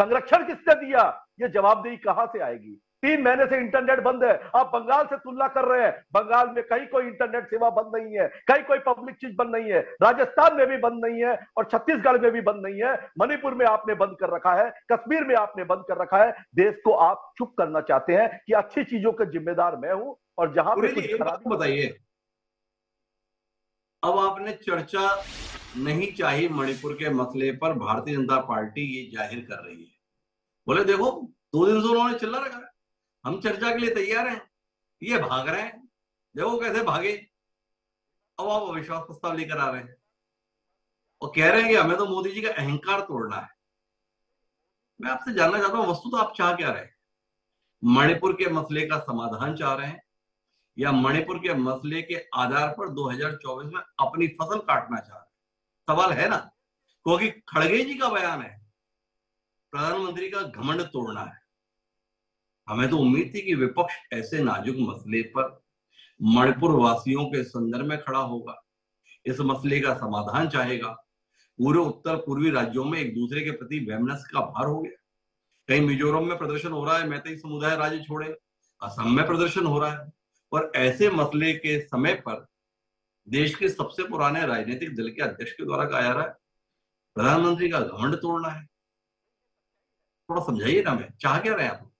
संरक्षण किसने दिया? यह जवाबदेही कहां से आएगी? तीन महीने से इंटरनेट बंद है। आप बंगाल से तुलना कर रहे हैं, बंगाल में कहीं कोई इंटरनेट सेवा बंद नहीं है, कहीं कोई पब्लिक चीज बंद नहीं है, राजस्थान में भी बंद नहीं है और छत्तीसगढ़ में भी बंद नहीं है। मणिपुर में आपने बंद कर रखा है, कश्मीर में आपने बंद कर रखा है। देश को आप चुप करना चाहते हैं कि अच्छी चीजों का जिम्मेदार मैं हूं। और जहां पर बताइए, अब आपने चर्चा नहीं चाहिए मणिपुर के मसले पर, भारतीय जनता पार्टी ये जाहिर कर रही है। बोले देखो दो दिन से उन्होंने चिल्ला रखा है, हम चर्चा के लिए तैयार हैं, ये भाग रहे हैं, देखो कैसे भागे। अब आप अविश्वास प्रस्ताव लेकर आ रहे हैं और कह रहे हैं कि हमें तो मोदी जी का अहंकार तोड़ना है। मैं आपसे जानना चाहता हूं, वस्तु तो आप चाह क्या रहे हैं? मणिपुर के मसले का समाधान चाह रहे हैं या मणिपुर के मसले के आधार पर दो हजार चौबीस में अपनी फसल काटना चाह रहे हैं? सवाल है ना, क्योंकि खड़गे जी का बयान है प्रधानमंत्री का घमंड तोड़ना है। हमें तो उम्मीद थी कि विपक्ष ऐसे नाजुक मसले पर मणिपुर वासियों के संदर्भ में खड़ा होगा, इस मसले का समाधान चाहेगा। पूरे उत्तर पूर्वी राज्यों में एक दूसरे के प्रति वैमनस्य का भार हो गया। कहीं मिजोरम में प्रदर्शन हो रहा है, मैतई समुदाय राज्य छोड़े, असम में प्रदर्शन हो रहा है। और ऐसे मसले के समय पर देश के सबसे पुराने राजनीतिक दल के अध्यक्ष के द्वारा कहा जा रहा है प्रधानमंत्री का घमंड तोड़ना है। थोड़ा समझाइए ना, मैं चाह क्या रहे हैं आप?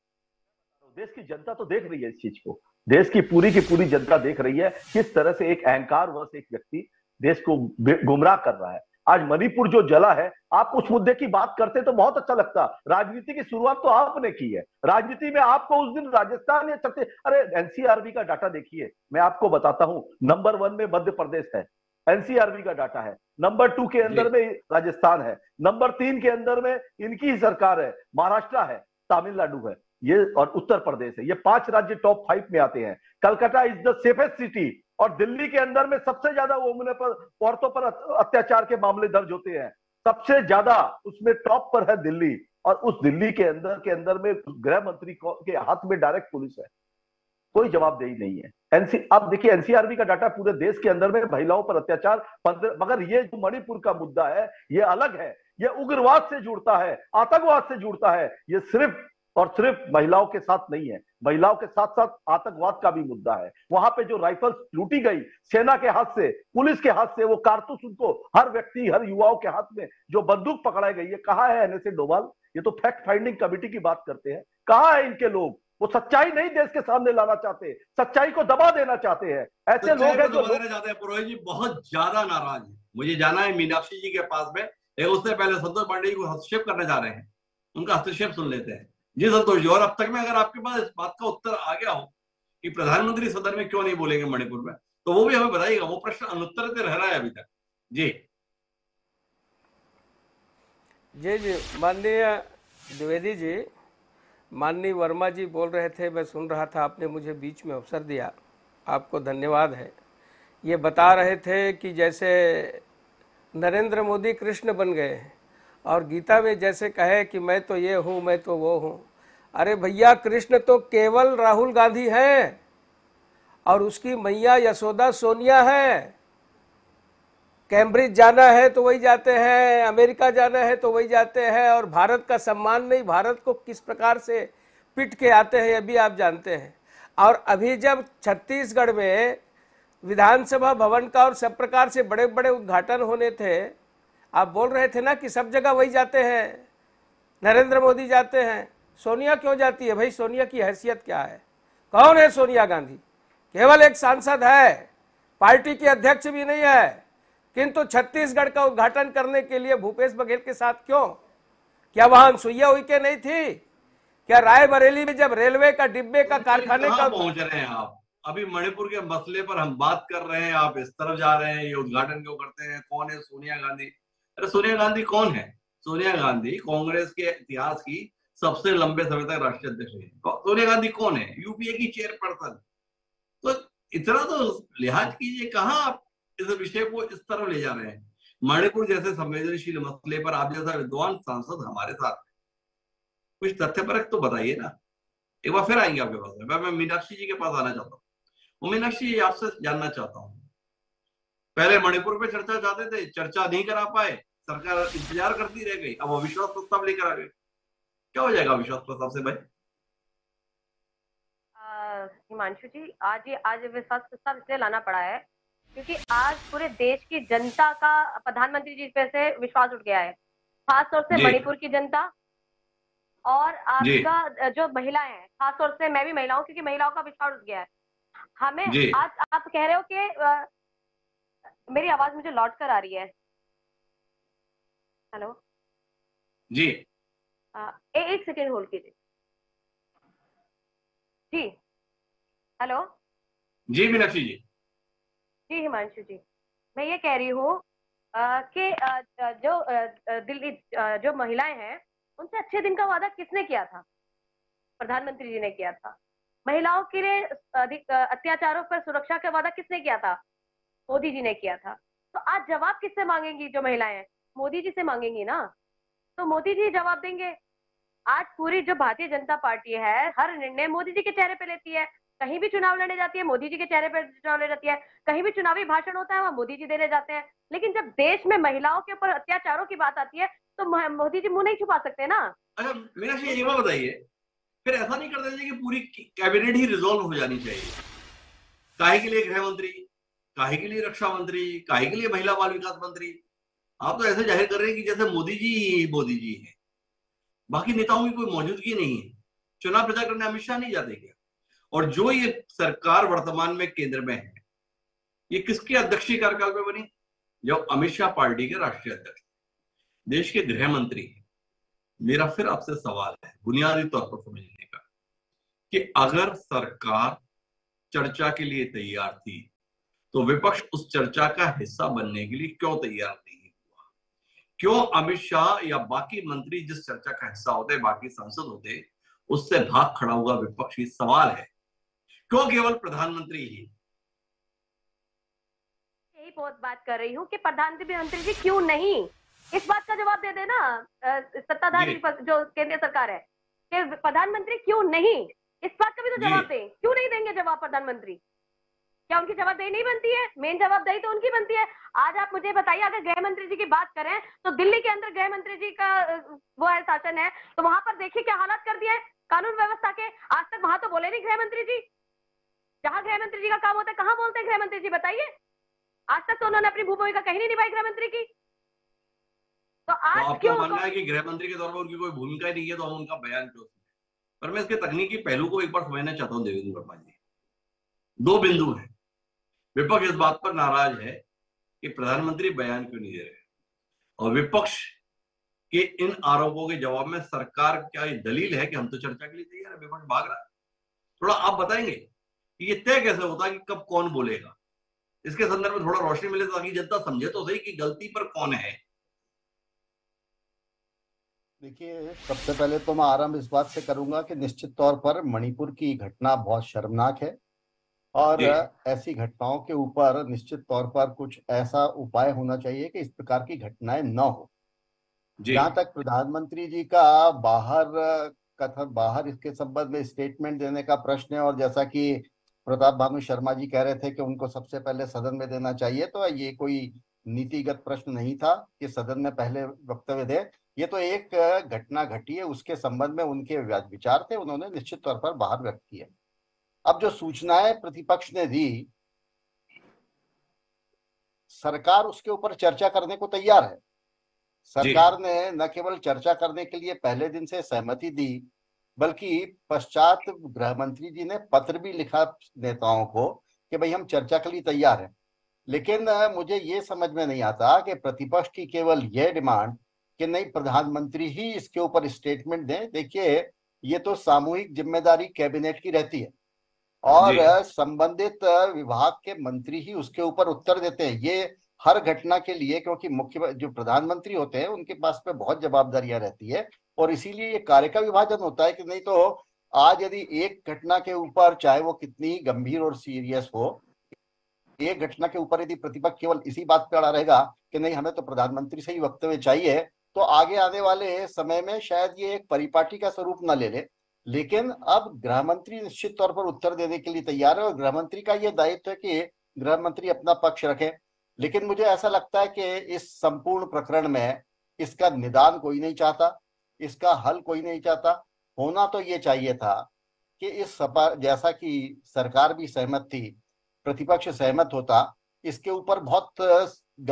देश की जनता तो देख रही है इस चीज को, देश की पूरी की पूरी जनता देख रही है किस तरह से एक अहंकार वर्ष एक व्यक्ति देश को गुमराह कर रहा है। आज मणिपुर जो जला है, आप उस मुद्दे की बात करते तो बहुत अच्छा लगता। राजनीति की शुरुआत तो आपने की है, राजनीति में आपको उस दिन राजस्थान या छत्तीसगढ़, अरे एनसीआरबी का डाटा देखिए, मैं आपको बताता हूँ, नंबर वन में मध्य प्रदेश है, एनसीआरबी का डाटा है, नंबर टू के अंदर में राजस्थान है, नंबर तीन के अंदर में इनकी ही सरकार है, महाराष्ट्र है, तमिलनाडु है, ये और उत्तर प्रदेश है, ये पांच राज्य टॉप फाइव में आते हैं। Calcutta is the safest city, और दिल्ली के अंदर में सबसे ज्यादा वोमन पर, औरतों पर अत्याचार के मामले दर्ज होते हैं, सबसे ज्यादा उसमें टॉप पर है दिल्ली। और उस दिल्ली के अंदर के अंदर में गृह मंत्री के हाथ में डायरेक्ट पुलिस है, कोई जवाबदेही नहीं है। एनसी अब देखिए एनसीआरबी का डाटा पूरे देश के अंदर में महिलाओं पर अत्याचार, मगर ये जो मणिपुर का मुद्दा है ये अलग है, ये उग्रवाद से जुड़ता है, आतंकवाद से जुड़ता है, ये सिर्फ और सिर्फ महिलाओं के साथ नहीं है, महिलाओं के साथ साथ आतंकवाद का भी मुद्दा है। वहां पे जो राइफल्स लूटी गई सेना के हाथ से, पुलिस के हाथ से, वो कारतूस उनको हर व्यक्ति, हर युवाओं के हाथ में जो बंदूक पकड़ाई गई है, कहाँ है एनएसए डोभाल? ये तो फैक्ट फाइंडिंग कमेटी की बात करते हैं, कहाँ है इनके लोग? वो सच्चाई नहीं देश के सामने लाना चाहते, सच्चाई को दबा देना चाहते हैं। ऐसे लोग हैं जो चाहते हैं। पुरोहित जी बहुत ज्यादा नाराज है, मुझे जाना है मीनाक्षी जी के पास में, लेकिन उससे पहले संतोष पांडे जी को हस्तक्षेप करने जा रहे हैं, उनका हस्तक्षेप सुन लेते हैं। जी संतोष जी, और अब तक में अगर आपके पास इस बात का उत्तर आ गया हो कि प्रधानमंत्री सदन में क्यों नहीं बोलेंगे मणिपुर में, तो वो भी हमें बताइएगा, वो प्रश्न अनुत्तरित रह रहा है अभी तक। जी जी जी माननीय द्विवेदी जी, माननीय वर्मा जी बोल रहे थे, मैं सुन रहा था, आपने मुझे बीच में अवसर दिया, आपको धन्यवाद है। ये बता रहे थे कि जैसे नरेंद्र मोदी कृष्ण बन गए हैं और गीता में जैसे कहे कि मैं तो ये हूँ, मैं तो वो हूँ। अरे भैया, कृष्ण तो केवल राहुल गांधी हैं और उसकी मैया यशोदा सोनिया है। कैम्ब्रिज जाना है तो वही जाते हैं, अमेरिका जाना है तो वही जाते हैं, और भारत का सम्मान नहीं, भारत को किस प्रकार से पिट के आते हैं ये भी आप जानते हैं। और अभी जब छत्तीसगढ़ में विधानसभा भवन का और सब प्रकार से बड़े बड़े उद्घाटन होने थे, आप बोल रहे थे ना कि सब जगह वही जाते हैं, नरेंद्र मोदी जाते हैं, सोनिया क्यों जाती है? भाई सोनिया की हैसियत क्या है? कौन है सोनिया गांधी? केवल एक सांसद है, पार्टी की अध्यक्ष भी नहीं है, किंतु छत्तीसगढ़ का उद्घाटन करने के लिए भूपेश बघेल के साथ क्यों? क्या वहां अनुसुईया उइके नहीं थी? क्या रायबरेली में जब रेलवे का डिब्बे का कारखाने का पहुंच रहे हैं आप? अभी मणिपुर के मसले पर हम बात कर रहे हैं, आप इस तरफ जा रहे हैं, ये उद्घाटन क्यों करते हैं, कौन है सोनिया गांधी? अरे सोनिया गांधी कौन है? सोनिया गांधी कांग्रेस के इतिहास की सबसे लंबे समय तक राष्ट्रीय अध्यक्ष रही। सोनिया गांधी कौन है? यूपीए की चेयरपर्सन। तो इतना तो लिहाज कीजिए, कहाँ आप इस विषय को इस तरह ले जा रहे हैं? मणिपुर जैसे संवेदनशील मसले पर आप जैसा विद्वान सांसद हमारे साथ, कुछ तथ्यपरक तो बताइए ना। एक बार फिर आएंगे आपके पास में, मैं मीनाक्षी जी के पास आना चाहता हूँ। मीनाक्षी जी, आपसे जानना चाहता हूँ, पहले मणिपुर पे चर्चा चाहते थे, चर्चा नहीं करा पाए, सरकार इंतजार करती रह गई, अब वो अविश्वास प्रस्ताव लेकर आ गए, क्या हो जाएगा अविश्वास प्रस्ताव से? भाई हिमांशु जी, आज ये आज अविश्वास प्रस्ताव इसलिए लाना पड़ा है क्योंकि आज पूरे देश की जनता का प्रधानमंत्री जी पे से विश्वास उठ गया है, खासतौर से मणिपुर की जनता और आपका जो महिलाएं हैं, खासतौर से मैं भी महिला हूँ, क्योंकि महिलाओं का विश्वास उठ गया है हमें। आज आप कह रहे हो कि आ, मेरी आवाज मुझे लौट कर आ रही है। हेलो जी, आ, ए, एक सेकेंड होल्ड कीजिए जी। हेलो जी मीनाक्षी जी। जी हिमांशु जी, मैं ये कह रही हूँ कि जो दिल्ली जो महिलाएं हैं उनसे अच्छे दिन का वादा किसने किया था? प्रधानमंत्री जी ने किया था। महिलाओं के लिए अत्याचारों पर सुरक्षा का वादा किसने किया था? मोदी जी ने किया था। तो आज जवाब किससे मांगेंगी जो महिलाएं? मोदी जी से मांगेंगी ना, तो मोदी जी जवाब देंगे। आज पूरी जो भारतीय जनता पार्टी है, हर निर्णय मोदी जी के चेहरे पे लेती है, कहीं भी चुनाव लड़ने जाती है मोदी जी के चेहरे पर चुनाव लड़ जाती है, कहीं भी चुनावी भाषण होता है वहां मोदी जी देने जाते हैं। लेकिन जब देश में महिलाओं के ऊपर अत्याचारों की बात आती है तो मोदी जी मुंह नहीं छुपा सकते ना। अच्छा मीनाक्षी, ये बात बताइए, फिर ऐसा नहीं कर देते कि पूरी कैबिनेट ही रिजोल्व हो जानी चाहिए? काहे के लिए गृह मंत्री, काहे के लिए रक्षा मंत्री, काहे के लिए महिला बाल विकास मंत्री? आप तो ऐसे जाहिर कर रहे हैं कि जैसे मोदी जी ही मोदी जी है, बाकी नेताओं की कोई मौजूदगी नहीं है। चुनाव प्रचार करने अमित शाह नहीं जाते क्या? और जो ये सरकार वर्तमान में केंद्र में है ये किसके अध्यक्षीय कार्यकाल में बनी? जब अमित शाह पार्टी के राष्ट्रीय अध्यक्ष, देश के गृह मंत्री हैं। मेरा फिर आपसे सवाल है बुनियादी तौर पर समझने का कि अगर सरकार चर्चा के लिए तैयार थी तो विपक्ष उस चर्चा का हिस्सा बनने के लिए क्यों तैयार नहीं हुआ? क्यों अमित शाह या बाकी मंत्री जिस चर्चा का हिस्सा होते, बाकी सांसद होते, उससे भाग खड़ा हुआ विपक्ष? ये सवाल है, क्यों केवल प्रधानमंत्री ही? यही बहुत बात कर रही हूँ कि प्रधानमंत्री जी क्यों नहीं, इस बात का जवाब दे देना सत्ताधारी जो केंद्रीय सरकार है कि प्रधानमंत्री क्यों नहीं, इस बात का भी तो जवाब दें। क्यों नहीं देंगे जवाब प्रधानमंत्री? क्या उनकी जवाबदेही नहीं बनती है? मेन जवाबदेही तो उनकी बनती है। आज आप मुझे बताइए, अगर गृह मंत्री जी की बात करें तो दिल्ली के अंदर गृह मंत्री जी का वो है शासन है, तो वहां पर देखिए क्या हालात कर दिया है कानून व्यवस्था के। आज तक वहां तो बोले नहीं गृह मंत्री जी, जहाँ गृह मंत्री जी का काम होता है कहाँ बोलते हैं गृह मंत्री जी? बताइए, आज तक तो उन्होंने अपनी भूमिका कहीं नहीं निभाई गृह मंत्री की। तो आज तो क्यों मानना है कि गृह मंत्री के तौर पर उनकी कोई भूमिका नहीं है, तो हम उनका बयान क्यों? पर मैं इसके तकनीकी पहलू को एक बार समझना चाहता हूं देवेंद्र वर्मा जी। दो बिंदु हैं। विपक्ष इस बात पर नाराज है कि प्रधानमंत्री बयान क्यों नहीं दे रहे, और विपक्ष के इन आरोपों के जवाब में सरकार क्या दलील है कि हम तो चर्चा के लिए तैयार है, विपक्ष भाग रहा है? थोड़ा आप बताएंगे कि ये तय कैसे होता है कि कब कौन बोलेगा? इसके संदर्भ में थोड़ा रोशनी मिले ताकि जनता समझे तो सही कि गलती पर कौन है। देखिए, सबसे पहले तो मैं आरंभ इस बात से करूंगा कि निश्चित तौर पर मणिपुर की घटना बहुत शर्मनाक है, और ऐसी घटनाओं के ऊपर निश्चित तौर पर कुछ ऐसा उपाय होना चाहिए कि इस प्रकार की घटनाएं न हो। जहां तक प्रधानमंत्री जी का बाहर कथन, बाहर इसके संबंध में स्टेटमेंट देने का प्रश्न है, और जैसा कि प्रताप भानु शर्मा जी कह रहे थे कि उनको सबसे पहले सदन में देना चाहिए, तो ये कोई नीतिगत प्रश्न नहीं था कि सदन में पहले वक्तव्य दे। ये तो एक घटना घटी है, उसके संबंध में उनके विचार थे, उन्होंने निश्चित तौर पर बाहर व्यक्त किए। अब जो सूचनाएं प्रतिपक्ष ने दी, सरकार उसके ऊपर चर्चा करने को तैयार है। सरकार ने न केवल चर्चा करने के लिए पहले दिन से सहमति दी, बल्कि पश्चात गृह मंत्री जी ने पत्र भी लिखा नेताओं को कि भाई हम चर्चा के लिए तैयार हैं। लेकिन मुझे ये समझ में नहीं आता कि प्रतिपक्ष की केवल यह डिमांड कि नहीं प्रधानमंत्री ही इसके ऊपर स्टेटमेंट दें। देखिए, ये तो सामूहिक जिम्मेदारी कैबिनेट की रहती है और संबंधित विभाग के मंत्री ही उसके ऊपर उत्तर देते हैं। ये हर घटना के लिए, क्योंकि मुख्य जो प्रधानमंत्री होते हैं उनके पास पे बहुत जवाबदारियां रहती है, और इसीलिए ये कार्य का विभाजन होता है कि नहीं तो आज यदि एक घटना के ऊपर, चाहे वो कितनी गंभीर और सीरियस हो, एक घटना के ऊपर यदि प्रतिपक्ष केवल इसी बात पे अड़ा रहेगा कि नहीं हमें तो प्रधानमंत्री से ही वक्तव्य चाहिए, तो आगे आने वाले समय में शायद ये एक परिपाटी का स्वरूप न ले ले। लेकिन अब गृह मंत्री निश्चित तौर पर उत्तर देने के लिए तैयार है, और गृह मंत्री का ये दायित्व है कि गृह मंत्री अपना पक्ष रखें। लेकिन मुझे ऐसा लगता है कि इस संपूर्ण प्रकरण में इसका निदान कोई नहीं चाहता, इसका हल कोई नहीं चाहता। होना तो ये चाहिए था कि इस सपा, जैसा कि सरकार भी सहमत थी, प्रतिपक्ष सहमत होता, इसके ऊपर बहुत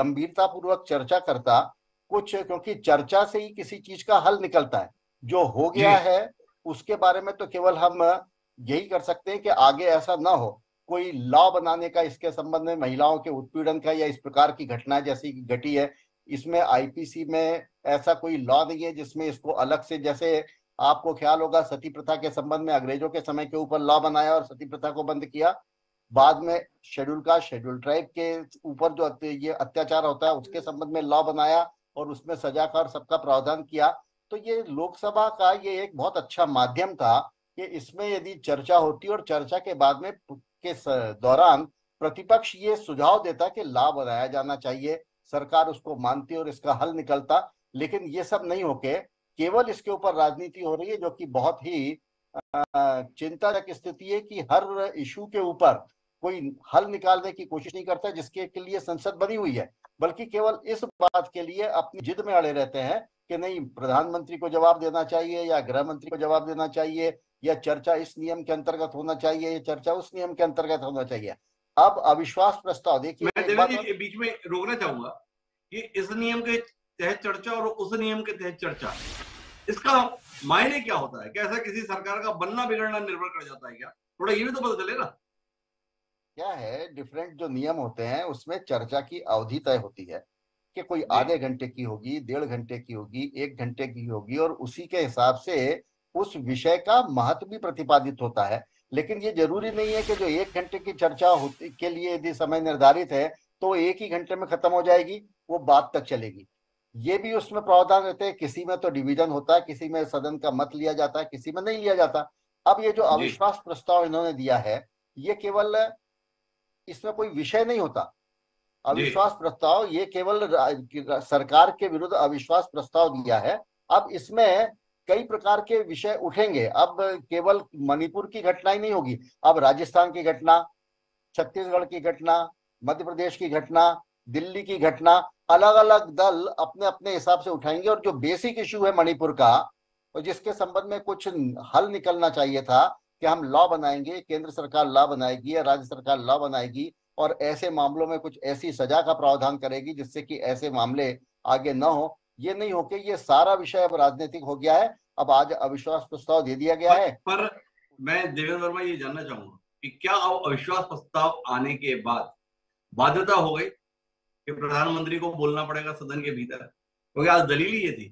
गंभीरता पूर्वक चर्चा करता कुछ, क्योंकि चर्चा से ही किसी चीज का हल निकलता है। जो हो गया है उसके बारे में तो केवल हम यही कर सकते हैं कि आगे ऐसा ना हो। कोई लॉ बनाने का इसके संबंध में, महिलाओं के उत्पीड़न का या इस प्रकार की घटनाएं जैसी घटी है, इसमें आईपीसी में ऐसा कोई लॉ नहीं है जिसमें इसको अलग से, जैसे आपको ख्याल होगा सती प्रथा के संबंध में अंग्रेजों के समय के ऊपर लॉ बनाया और सती प्रथा को बंद किया। बाद में शेड्यूल कास्ट, शेड्यूल ट्राइब के ऊपर जो ये अत्याचार होता है उसके संबंध में लॉ बनाया और उसमें सजा का और सबका प्रावधान किया। तो ये लोकसभा का ये एक बहुत अच्छा माध्यम था कि इसमें यदि चर्चा होती और चर्चा के बाद में के दौरान प्रतिपक्ष ये सुझाव देता कि लॉ बनाया जाना चाहिए, सरकार उसको मानती और इसका हल निकलता। लेकिन ये सब नहीं होके केवल इसके ऊपर राजनीति हो रही है, जो कि बहुत ही चिंताजनक स्थिति है कि हर इशू के ऊपर कोई हल निकालने की कोशिश नहीं करता जिसके के लिए संसद बनी हुई है, बल्कि केवल इस बात के लिए अपनी जिद में अड़े रहते हैं कि नहीं प्रधानमंत्री को जवाब देना चाहिए या गृह मंत्री को जवाब देना चाहिए या चर्चा इस नियम के अंतर्गत होना चाहिए या चर्चा उस नियम के अंतर्गत होना चाहिए। अब अविश्वास प्रस्ताव देखिए, मैं बीच में रोकना चाहूंगा कि इस नियम के तहत चर्चा और उस नियम के तहत चर्चा, इसका मायने क्या होता है? कैसा किसी सरकार का बनना बिगड़ना निर्भर कर जाता है क्या? थोड़ा ये भी तो पता चले ना। क्या है, डिफरेंट जो नियम होते हैं उसमें चर्चा की अवधि तय होती है कि कोई आधे घंटे की होगी, डेढ़ घंटे की होगी, एक घंटे की होगी, और उसी के हिसाब से उस विषय का महत्व भी प्रतिपादित होता है। लेकिन ये जरूरी नहीं है कि जो एक घंटे की चर्चा होती के लिए यदि समय निर्धारित है तो एक ही घंटे में खत्म हो जाएगी, वो बात तक चलेगी। ये भी उसमें प्रावधान रहते हैं। किसी में तो डिवीजन होता है, किसी में सदन का मत लिया जाता है, किसी में नहीं लिया जाता। अब ये जो अविश्वास प्रस्ताव इन्होंने दिया है, ये केवल, इसमें कोई विषय नहीं होता। अविश्वास प्रस्ताव ये केवल सरकार के विरुद्ध अविश्वास प्रस्ताव दिया है। अब इसमें कई प्रकार के विषय उठेंगे। अब केवल मणिपुर की घटना ही नहीं होगी, अब राजस्थान की घटना, छत्तीसगढ़ की घटना, मध्य प्रदेश की घटना, दिल्ली की घटना, अलग अलग दल अपने अपने हिसाब से उठाएंगे। और जो बेसिक इश्यू है मणिपुर का, और जिसके संबंध में कुछ हल निकलना चाहिए था कि हम लॉ बनाएंगे, केंद्र सरकार लॉ बनाएगी या राज्य सरकार लॉ बनाएगी, और ऐसे मामलों में कुछ ऐसी सजा का प्रावधान करेगी जिससे कि ऐसे मामले आगे न हो। ये नहीं हो कि ये सारा विषय अब राजनीतिक हो गया है। अब आज अविश्वास प्रस्ताव दे दिया गया पर, है पर मैं देवेंद्र वर्मा ये जानना चाहूंगा कि क्या अविश्वास प्रस्ताव आने के बाद बाध्यता हो गई कि प्रधानमंत्री को बोलना पड़ेगा सदन के भीतर? क्योंकि आज दलील ये थी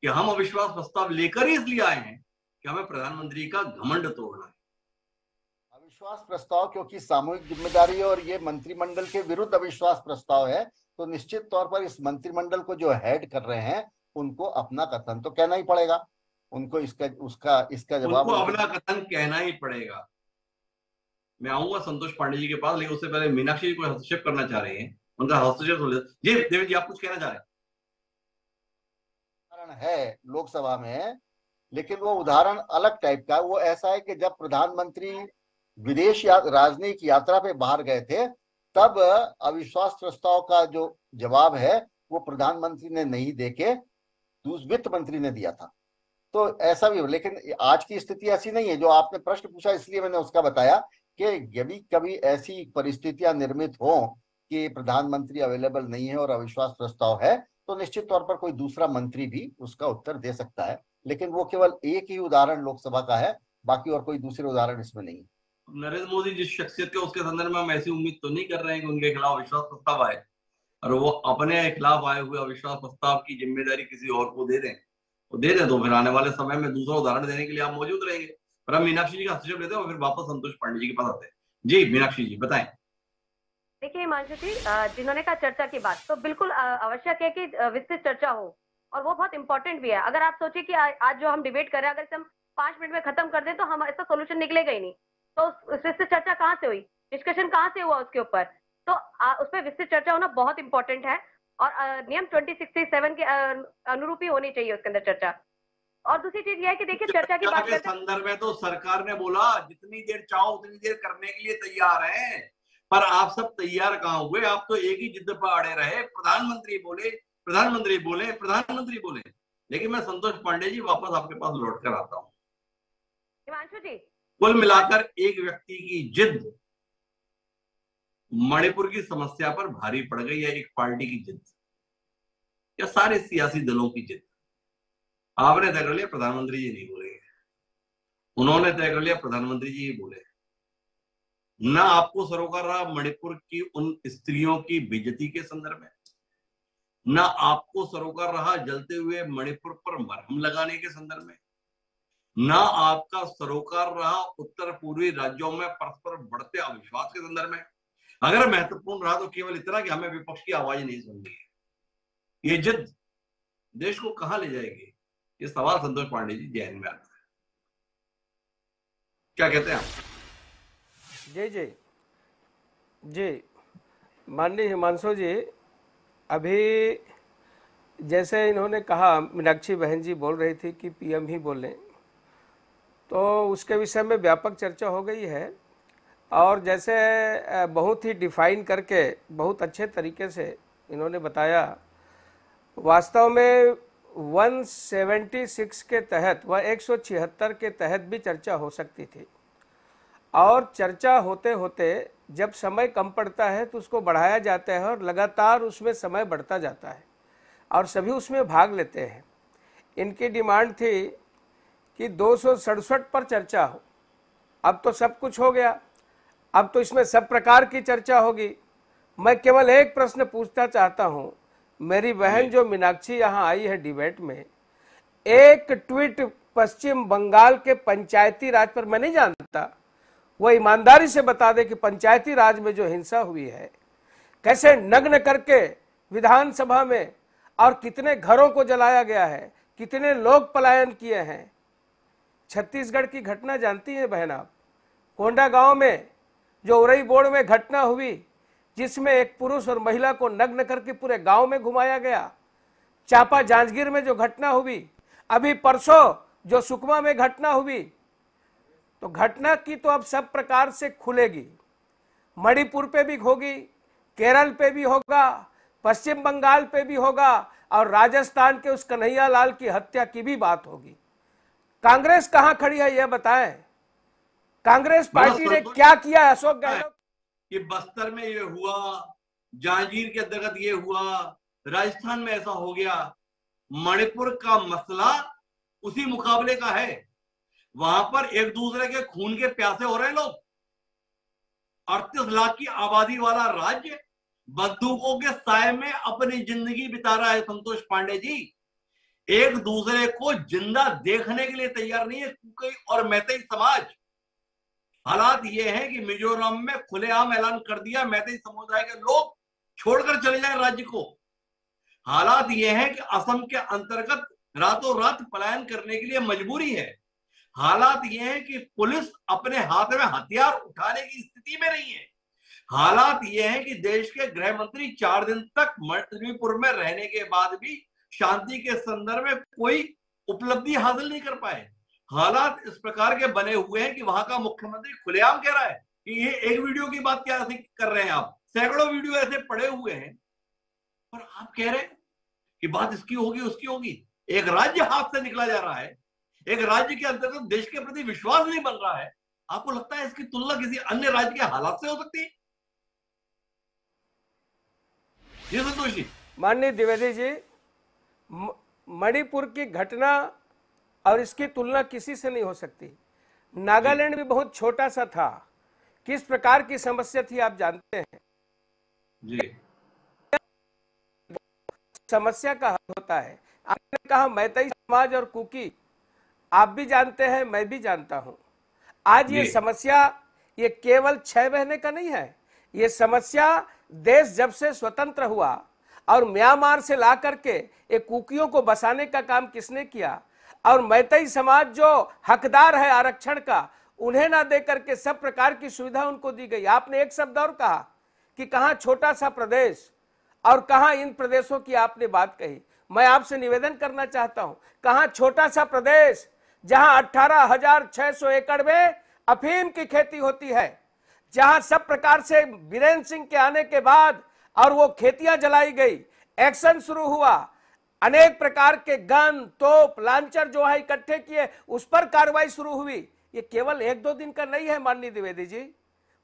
कि हम अविश्वास प्रस्ताव लेकर ही इसलिए आए हैं कि हमें प्रधानमंत्री का घमंड तोड़ना है। अविश्वास प्रस्ताव क्योंकि सामूहिक जिम्मेदारी है और ये मंत्रिमंडल के विरुद्ध अविश्वास प्रस्ताव है, तो निश्चित तौर पर इस मंत्रिमंडल को जो हेड कर रहे हैं उनको अपना कथन तो कहना ही पड़ेगा, उनको इसका उसका इसका जवाब अपना कथन कहना ही पड़ेगा। मैं आऊंगा संतोष पांडे जी के पास, लेकिन उससे पहले मीनाक्षी को हस्तक्षेप करना चाह रहे हैं, उनका हस्तक्षेप। जी देवेंद्र जी, आप कुछ कहना चाह रहे हैं? उदाहरण है लोकसभा में, लेकिन वो उदाहरण अलग टाइप का। वो ऐसा है कि जब प्रधानमंत्री विदेश या राजनीतिक यात्रा पे बाहर गए थे, तब अविश्वास प्रस्ताव का जो जवाब है वो प्रधानमंत्री ने नहीं देके दूसरे वित्त मंत्री ने दिया था, तो ऐसा भी हो। लेकिन आज की स्थिति ऐसी नहीं है। जो आपने प्रश्न पूछा इसलिए मैंने उसका बताया कि यदि कभी ऐसी परिस्थितियां निर्मित हों कि प्रधानमंत्री अवेलेबल नहीं है और अविश्वास प्रस्ताव है, तो निश्चित तौर पर कोई दूसरा मंत्री भी उसका उत्तर दे सकता है। लेकिन वो केवल एक ही उदाहरण लोकसभा का है, बाकी और कोई दूसरे उदाहरण इसमें नहीं है। नरेंद्र मोदी जिस शख्सियत के, उसके संदर्भ में हम ऐसी उम्मीद तो नहीं कर रहे हैं कि उनके खिलाफ अविश्वास प्रस्ताव आए और वो अपने खिलाफ आए हुए अविश्वास प्रस्ताव की जिम्मेदारी किसी और को दे दें। वो दे दें तो फिर आने वाले समय में दूसरा उदाहरण देने के लिए आप मौजूद रहेंगे। पर हम मीनाक्षी जी का हस्तक्षेप लेते हैं और फिर वापस संतोष पांडे जी के पास आते हैं। जी मीनाक्षी जी बताएं। देखिए हिमांशु जी, जिन्होंने कहा चर्चा की बात, तो बिल्कुल आवश्यक है कि विस्तृत चर्चा हो, और वो बहुत इंपॉर्टेंट भी है। अगर आप सोचे कि आज जो हम डिबेट कर रहे हैं, अगर इसे हम पांच मिनट में खत्म कर दें तो हम इसका सोल्यूशन निकलेगा ही नहीं, तो इससे चर्चा कहाँ से हुई, डिस्कशन कहाँ से हुआ उसके ऊपर? तो उस पर विस्तृत चर्चा होना बहुत इंपॉर्टेंट है, और नियम ट्वेंटी सिक्सटी सेवन के अनुरूप ही होनी चाहिए उसके अंदर चर्चा। और दूसरी चीज यह है कि देखिए चर्चा की बात के संदर्भ में तो सरकार ने बोला जितनी देर चाहो उतनी देर करने के लिए तैयार है, पर आप सब तैयार कहाँ हुए? आप तो एक ही जिद पर अड़े रहे, प्रधानमंत्री बोले प्रधानमंत्री बोले प्रधानमंत्री बोले। लेकिन मैं संतोष पांडे जी वापस आपके पास लौट कर आता हूँ। हिमांशु जी, कुल मिलाकर एक व्यक्ति की जिद मणिपुर की समस्या पर भारी पड़ गई, या एक पार्टी की जिद या सारे सियासी दलों की जिद? आपने तय कर लिया प्रधानमंत्री जी नहीं बोले, उन्होंने तय कर लिया प्रधानमंत्री जी बोले। ना आपको सरोकार रहा मणिपुर की उन स्त्रियों की बेइज्जती के संदर्भ में, ना आपको सरोकार रहा जलते हुए मणिपुर पर मरहम लगाने के संदर्भ में, ना आपका सरोकार रहा उत्तर पूर्वी राज्यों में परस्पर बढ़ते अविश्वास के संदर्भ में। अगर महत्वपूर्ण रहा तो केवल इतना कि हमें विपक्ष की आवाज नहीं सुननी है। ये जिद देश को कहाँ ले जाएगी? ये सवाल संतोष पांडे जी जैन में आता है। क्या कहते हैं आप? जी जी जी माननीय हिमांशु जी, अभी जैसे इन्होंने कहा, मीनाक्षी बहन जी बोल रही थी कि पीएम ही बोलें, तो उसके विषय में व्यापक चर्चा हो गई है। और जैसे बहुत ही डिफाइन करके बहुत अच्छे तरीके से इन्होंने बताया, वास्तव में एक सौ छिहत्तर के तहत व एक सौ छिहत्तर के तहत भी चर्चा हो सकती थी। और चर्चा होते होते जब समय कम पड़ता है तो उसको बढ़ाया जाता है, और लगातार उसमें समय बढ़ता जाता है और सभी उसमें भाग लेते हैं। इनकी डिमांड थी कि दो सौ सड़सठ पर चर्चा हो। अब तो सब कुछ हो गया, अब तो इसमें सब प्रकार की चर्चा होगी। मैं केवल एक प्रश्न पूछना चाहता हूं, मेरी बहन जो मीनाक्षी यहां आई है डिबेट में, एक ट्वीट पश्चिम बंगाल के पंचायती राज पर, मैं नहीं जानता वो ईमानदारी से बता दे कि पंचायती राज में जो हिंसा हुई है कैसे नग्न करके विधानसभा में, और कितने घरों को जलाया गया है, कितने लोग पलायन किए हैं। छत्तीसगढ़ की घटना जानती हैं बहन आप, कोंडा गांव में जो उरई बोर्ड में घटना हुई जिसमें एक पुरुष और महिला को नग्न करके पूरे गांव में घुमाया गया। चापा जांजगीर में जो घटना हुई, अभी परसों जो सुकमा में घटना हुई, तो घटना की तो अब सब प्रकार से खुलेगी। मणिपुर पे भी होगी, केरल पे भी होगा, पश्चिम बंगाल पे भी होगा, और राजस्थान के उस कन्हैया लाल की हत्या की भी बात होगी। कांग्रेस कहाँ खड़ी है यह बताएं। कांग्रेस पार्टी ने क्या किया? अशोक गहलोत कि बस्तर में ये हुआ, जांजगीर के अंतर्गत ये हुआ, राजस्थान में ऐसा हो गया। मणिपुर का मसला उसी मुकाबले का है, वहां पर एक दूसरे के खून के प्यासे हो रहे लोग। अड़तीस लाख की आबादी वाला राज्य बंदूकों के साय में अपनी जिंदगी बिता रहा है। संतोष पांडे जी एक दूसरे को जिंदा देखने के लिए तैयार नहीं है, कोई और मैतेई समाज। हालात ये हैं कि मिजोरम में खुलेआम ऐलान कर दिया, मैतेई समुदाय के लोग छोड़कर चले जाए राज्य को। हालात ये हैं कि असम के अंतर्गत रातों रात पलायन करने के लिए मजबूरी है। हालात ये हैं कि पुलिस अपने हाथ में हथियार उठाने की स्थिति में नहीं है। हालात ये हैं कि देश के गृह मंत्री चार दिन तक मणिपुर में रहने के बाद भी शांति के संदर्भ में कोई उपलब्धि हासिल नहीं कर पाए। हालात इस प्रकार के बने हुए हैं कि वहां का मुख्यमंत्री खुलेआम कह रहा है कि ये एक वीडियो की बात क्या कर रहे हैं आप, सैकड़ों वीडियो ऐसे पड़े हुए हैं, और आप कह रहे हैं कि बात इसकी होगी उसकी होगी। एक राज्य हाथ से निकला जा रहा है, एक राज्य के अंतर्गत देश के प्रति विश्वास नहीं बन रहा है। आपको लगता है इसकी तुलना किसी अन्य राज्य के हालात से हो सकती है? जी संतोष जी, माननीय द्विवेदी जी, मणिपुर की घटना और इसकी तुलना किसी से नहीं हो सकती। नागालैंड भी बहुत छोटा सा था, किस प्रकार की समस्या थी आप जानते हैं जी। समस्या का हल होता है। आपने कहा मैतेई समाज और कुकी, आप भी जानते हैं मैं भी जानता हूं। आज ये समस्या ये केवल छह महीने का नहीं है, ये समस्या देश जब से स्वतंत्र हुआ और म्यांमार से ला करके ये कुकियों को बसाने का काम किसने किया, और मैतेई समाज जो हकदार है आरक्षण का उन्हें ना दे करके सब प्रकार की सुविधा उनको दी गई। आपने एक शब्द और कहा कि कहाँ छोटा सा प्रदेश और कहाँ इन प्रदेशों की आपने बात कही। मैं आपसे निवेदन करना चाहता हूँ, कहाँ छोटा सा प्रदेश जहाँ अट्ठारह हजार छह सौ एकड़ में अफीम की खेती होती है, जहां सब प्रकार से बीरेन्द्र सिंह के आने के बाद और वो खेतियां जलाई गई, एक्शन शुरू हुआ, अनेक प्रकार के गन तोप लांचर जो है इकट्ठे किए, उस पर कार्रवाई शुरू हुई। ये केवल एक दो दिन का नहीं है माननीय द्विवेदी जी।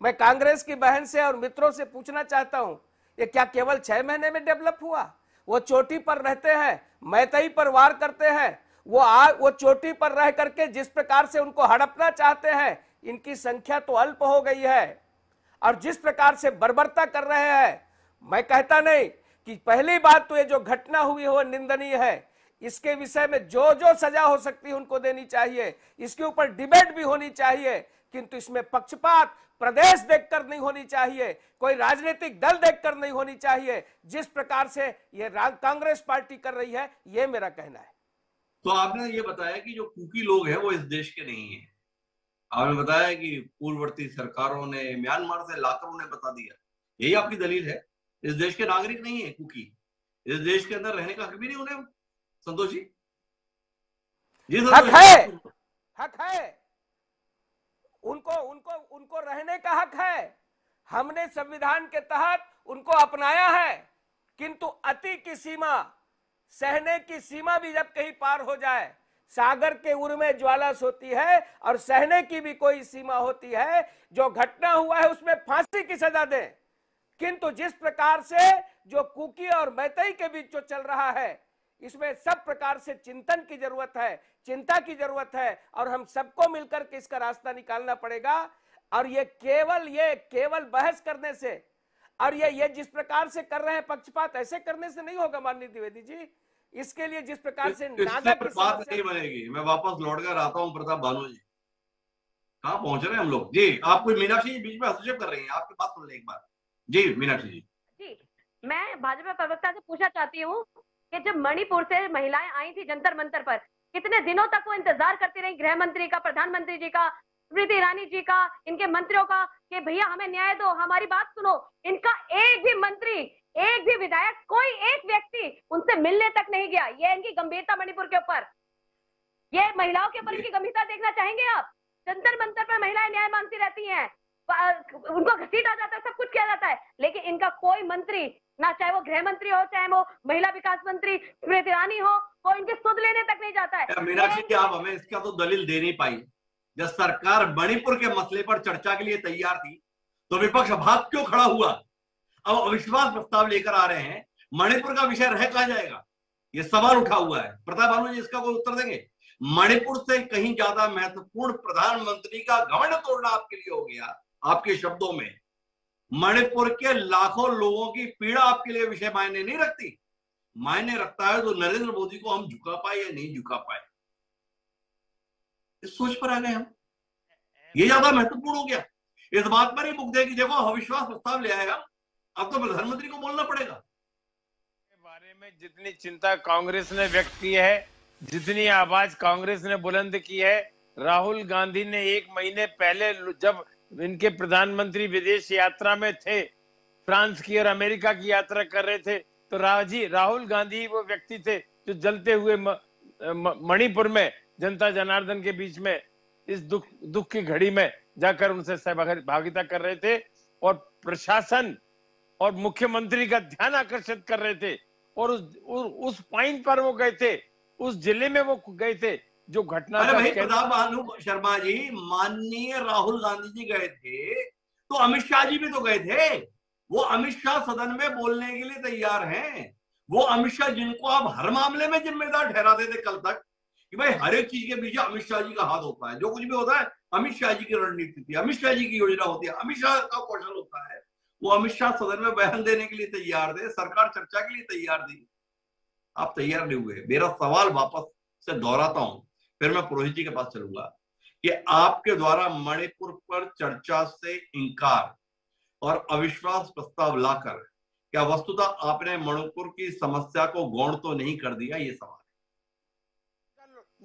मैं कांग्रेस की बहन से और मित्रों से पूछना चाहता हूं, ये क्या केवल छह महीने में डेवलप हुआ? वो चोटी पर रहते हैं, मैतेई पर वार करते हैं, वो आ, वो चोटी पर रह करके जिस प्रकार से उनको हड़पना चाहते हैं, इनकी संख्या तो अल्प हो गई है, और जिस प्रकार से बर्बरता कर रहे हैं। मैं कहता नहीं कि पहली बात तो ये जो घटना हुई हो निंदनीय है, इसके विषय में जो जो सजा हो सकती है उनको देनी चाहिए, इसके ऊपर डिबेट भी होनी चाहिए, किंतु इसमें पक्षपात प्रदेश देखकर नहीं होनी चाहिए, कोई राजनीतिक दल देखकर नहीं होनी चाहिए, जिस प्रकार से ये कांग्रेस पार्टी कर रही है, ये मेरा कहना है। तो आपने ये बताया कि जो कुकी लोग हैं वो इस देश के नहीं है। आपने बताया कि पूर्ववर्ती सरकारों ने म्यांमार से लाकर उन्हें बता दिया, यही आपकी दलील है? इस देश के नागरिक नहीं है कुकी, इस देश के अंदर रहने का हक भी नहीं उन्हें। संतोष जी, जी संतोष हक है, हक है उनको, उनको उनको रहने का हक है। हमने संविधान के तहत उनको अपनाया है, किंतु अति की सीमा, सहने की सीमा भी जब कहीं पार हो जाए, सागर के उर में ज्वाला सोती है, और सहने की भी कोई सीमा होती है। जो घटना हुआ है उसमें फांसी की सजा दें, किंतु जिस प्रकार से जो कुकी और मैतेई के बीच जो चल रहा है, इसमें सब प्रकार से चिंतन की जरूरत है, चिंता की जरूरत है और हम सबको मिलकर के इसका रास्ता निकालना पड़ेगा। और ये केवल ये केवल बहस करने से और ये ये जिस प्रकार से कर रहे हैं पक्षपात, ऐसे करने से नहीं होगा माननीय द्विवेदी जी। इसके लिए जिस प्रकार से नागरिक की बात नहीं बनेगी। मैं वापस लौटकर आता हूं प्रताप भानु जी, कहां पहुंच रहे हैं हम लोग जी। आप कोई मीनाक्षी जी बीच में हस्तक्षेप कर रही हैं, आपकी बात सुन लें एक बार जी। मीनाक्षी जी जी, मैं भाजपा प्रवक्ता से पूछना चाहती हूँ कि जब मणिपुर से महिलाएं आई थी जंतर मंतर पर, कितने दिनों तक वो इंतजार करती रही गृह मंत्री का, प्रधानमंत्री जी का, स्मृति ईरानी जी का, इनके मंत्रियों का कि भैया हमें न्याय दो, हमारी बात सुनो। इनका एक भी मंत्री, एक भी विधायक, कोई एक व्यक्ति उनसे मिलने तक नहीं गया। ये इनकी गंभीरता मणिपुर के ऊपर, ये महिलाओं के ऊपर इनकी गंभीरता देखना चाहेंगे आप? जंतर मंतर पर महिलाएं न्याय मांगती रहती है, उनको घसीटा आ जाता है, सब कुछ किया जाता है, लेकिन इनका कोई मंत्री ना, चाहे वो गृह मंत्री हो, चाहे वो महिला विकास मंत्री स्मृति ईरानी हो, वो इनके सुध लेने तक नहीं जाता है। मीनाक्षी जी, आप हमें इसका तो दलील दे नहीं पाई। जब सरकार मणिपुर के मसले पर चर्चा के लिए तैयार थी तो विपक्ष भाग क्यों खड़ा हुआ? अब अविश्वास प्रस्ताव लेकर आ रहे हैं, मणिपुर का विषय रह कहा जाएगा? ये सवाल उठा हुआ है। प्रताप भानु जी इसका कोई उत्तर देंगे? मणिपुर से कहीं ज्यादा महत्वपूर्ण प्रधानमंत्री का घमंड तोड़ना आपके लिए हो गया। आपके शब्दों में मणिपुर के लाखों लोगों की पीड़ा आपके लिए विषय मायने नहीं रखती। मायने रखता है तो नरेंद्र मोदी को हम झुका पाए या नहीं झुका पाए, इस सोच पर आ गए हम। ये ज्यादा महत्वपूर्ण हो गया। इस बात पर ही मुक्त है कि देखो अविश्वास प्रस्ताव ले आए हम, अब तो प्रधानमंत्री को बोलना पड़ेगा। के बारे में जितनी चिंता कांग्रेस ने व्यक्त की है, जितनी आवाज कांग्रेस ने बुलंद की है, राहुल गांधी ने एक महीने पहले जब इनके प्रधानमंत्री विदेश यात्रा में थे, फ्रांस की और अमेरिका की यात्रा कर रहे थे, तो राजी राहुल गांधी वो व्यक्ति थे जो जलते हुए मणिपुर में जनता जनार्दन के बीच में इस दुख दुख की घड़ी में जाकर उनसे सहभागिता कर रहे थे और प्रशासन और मुख्यमंत्री का ध्यान आकर्षित कर रहे थे। और उस उस पॉइंट पर वो गए थे, उस जिले में वो गए थे जो घटना। अरे भाई प्रताप भानु शर्मा जी, माननीय राहुल गांधी जी गए थे तो अमित शाह जी भी तो गए थे। वो अमित शाह सदन में बोलने के लिए तैयार हैं। वो अमित शाह जिनको आप हर मामले में जिम्मेदार ठहराते थे कल तक कि भाई हर एक चीज के पीछे अमित शाह जी का हाथ होता है, जो कुछ भी होता है अमित शाह जी की रणनीति थी, अमित शाह जी की योजना होती है, अमित शाह का कौशल होता है। वो अमित शाह सदन में बयान देने के लिए तैयार थे, सरकार चर्चा के लिए तैयार थी, आप तैयार नहीं हुए। मेरा सवाल वापस से दोहराता हूं, फिर मैं पुरोहित जी के पास चलूंगा कि आपके द्वारा मणिपुर पर चर्चा से इंकार और अविश्वास प्रस्ताव लाकर क्या वस्तुतः आपने मणिपुर की समस्या को गौण तो नहीं कर दिया? ये सवाल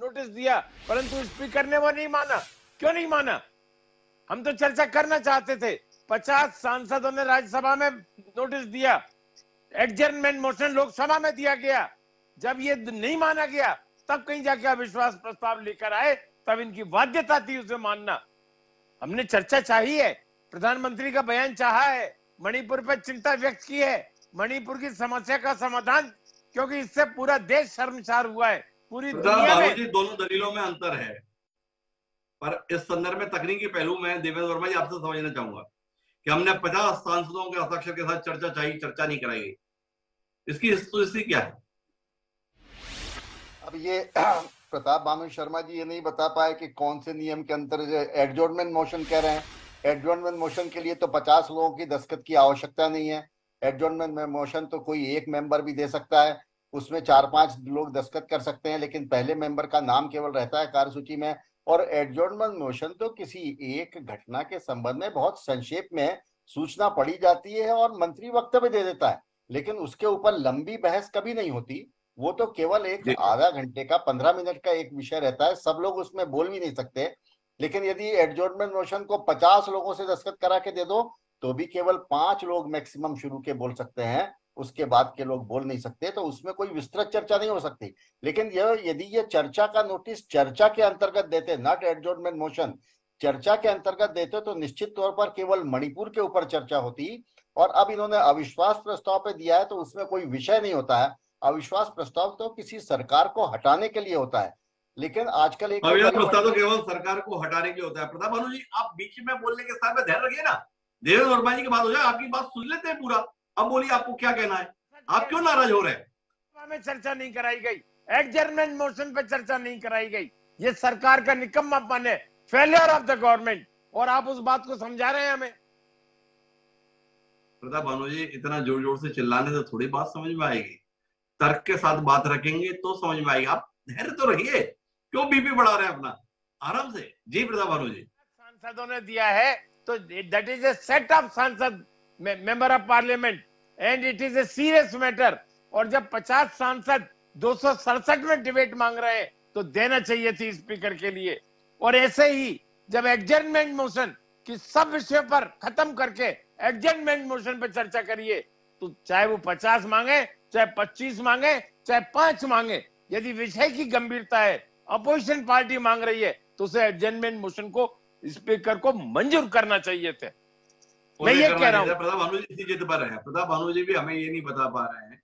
नोटिस दिया परंतु स्पीकर ने वो नहीं माना। क्यों नहीं माना? हम तो चर्चा करना चाहते थे। पचास सांसदों ने राज्यसभा में नोटिस दिया, एडजर्नमेंट मोशन लोकसभा में दिया गया। जब ये नहीं माना गया तब कहीं जाके अविश्वास प्रस्ताव लेकर आए, तब इनकी बाध्यता थी उसे मानना। हमने चर्चा चाही है, प्रधानमंत्री का बयान चाहा है, मणिपुर पर चिंता व्यक्त की है, मणिपुर की समस्या का समाधान, क्योंकि इससे पूरा देश शर्मसार हुआ है, पूरी दुनिया में। दोनों दलीलों में अंतर है, पर इस संदर्भ में तकनीकी पहलू में देवेंद्र वर्मा जी आपसे समझना चाहूंगा कि हमने पचास सांसदों के हस्ताक्षर के साथ चर्चा चाहिए, चर्चा नहीं कराई गई, इसकी स्थिति क्या है? अब ये प्रताप भानु शर्मा जी ये नहीं बता पाए कि कौन से नियम के अंतर एडजर्नमेंट मोशन कह रहे हैं। एडजर्नमेंट मोशन के लिए तो पचास लोगों की दस्तखत की आवश्यकता नहीं है। एडजर्नमेंट मोशन तो कोई एक मेंबर भी दे सकता है, उसमें चार पांच लोग दस्तखत कर सकते हैं, लेकिन पहले मेंबर का नाम केवल रहता है कार्यसूची में। और एडजर्नमेंट मोशन तो किसी एक घटना के संबंध में बहुत संक्षेप में सूचना पड़ी जाती है और मंत्री वक्तव्य दे देता है, लेकिन उसके ऊपर लंबी बहस कभी नहीं होती। वो तो केवल एक आधा घंटे का, पंद्रह मिनट का एक विषय रहता है, सब लोग उसमें बोल भी नहीं सकते। लेकिन यदि एडजर्नमेंट मोशन को पचास लोगों से दस्तखत करा के दे दो तो भी केवल पांच लोग मैक्सिमम शुरू के बोल सकते हैं, उसके बाद के लोग बोल नहीं सकते, तो उसमें कोई विस्तृत चर्चा नहीं हो सकती। लेकिन यह यदि ये चर्चा का नोटिस चर्चा के अंतर्गत देते, नॉट एडजर्नमेंट मोशन, चर्चा के अंतर्गत देते तो निश्चित तौर पर केवल मणिपुर के ऊपर चर्चा होती। और अब इन्होंने अविश्वास प्रस्ताव पे दिया है तो उसमें कोई विषय नहीं होता है। अविश्वास प्रस्ताव तो किसी सरकार को हटाने के लिए होता है, लेकिन आजकल एक अविश्वास प्रस्ताव तो केवल सरकार को हटाने के लिए होता है। प्रताप भानु जी, आप बीच में बोलने के साथ में धैर्य रखिए ना, देवेंद्र वर्मा जी की बात हो जाए, आपकी बात सुन लेते हैं पूरा। अब बोलिए आपको क्या कहना है, आप क्यों नाराज हो रहे हैं? में चर्चा नहीं कराई गई, एडजर्नमेंट मोशन पर चर्चा नहीं कराई गई। ये सरकार का निकम्मापन है, फेलियर ऑफ द गवर्नमेंट, और आप उस बात को समझा रहे हैं हमें। प्रताप भानु जी, इतना जोर जोर से चिल्लाने से थोड़ी बात समझ में आएगी, तर्क के साथ बात रखेंगे तो समझ में आएगी। आप धैर्य तो रखिए, क्यों बीपी बढ़ा रहे हैं अपना, आराम से। जी प्रताप भानु जी, सांसदों ने दिया है तो that is a set of सांसद member of parliament and it is a serious matter. और जब पचास सांसद दो सौ सड़सठ में डिबेट मांग रहे हैं तो देना चाहिए थी स्पीकर के लिए। और ऐसे ही जब एडजर्नमेंट मोशन की सब विषय पर खत्म करके एडजर्नमेंट मोशन पर चर्चा करिए, तो चाहे वो पचास मांगे, चाहे पच्चीस मांगे, चाहे पांच मांगे, यदि विषय की गंभीरता है, अपोजिशन पार्टी मांग रही है, तो उसे एडजर्नमेंट मोशन को स्पीकर को मंजूर करना चाहिए थे। मैं ये कह रहा हूँ प्रताप भानु जी इसी जिद पर है। प्रताप भानु जी भी हमें ये नहीं बता पा रहे हैं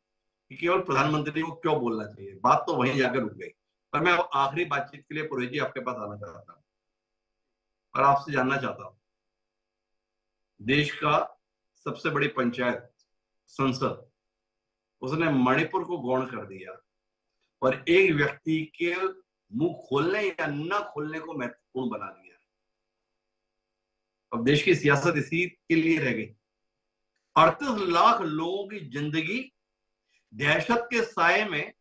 कि केवल प्रधानमंत्री को क्यों बोलना चाहिए, बात तो वहीं जाकर रुक गई। पर मैं आखिरी बातचीत के लिए पुरोहित जी आपके पास आना चाहता हूँ और आपसे जानना चाहता हूँ, देश का सबसे बड़ी पंचायत संसद, उसने मणिपुर को गौण कर दिया और एक व्यक्ति के मुंह खोलने या न खोलने को महत्वपूर्ण बना दिया। अब देश की सियासत इसी के लिए रह गई। अड़तीस लाख लोगों की जिंदगी दहशत के साए में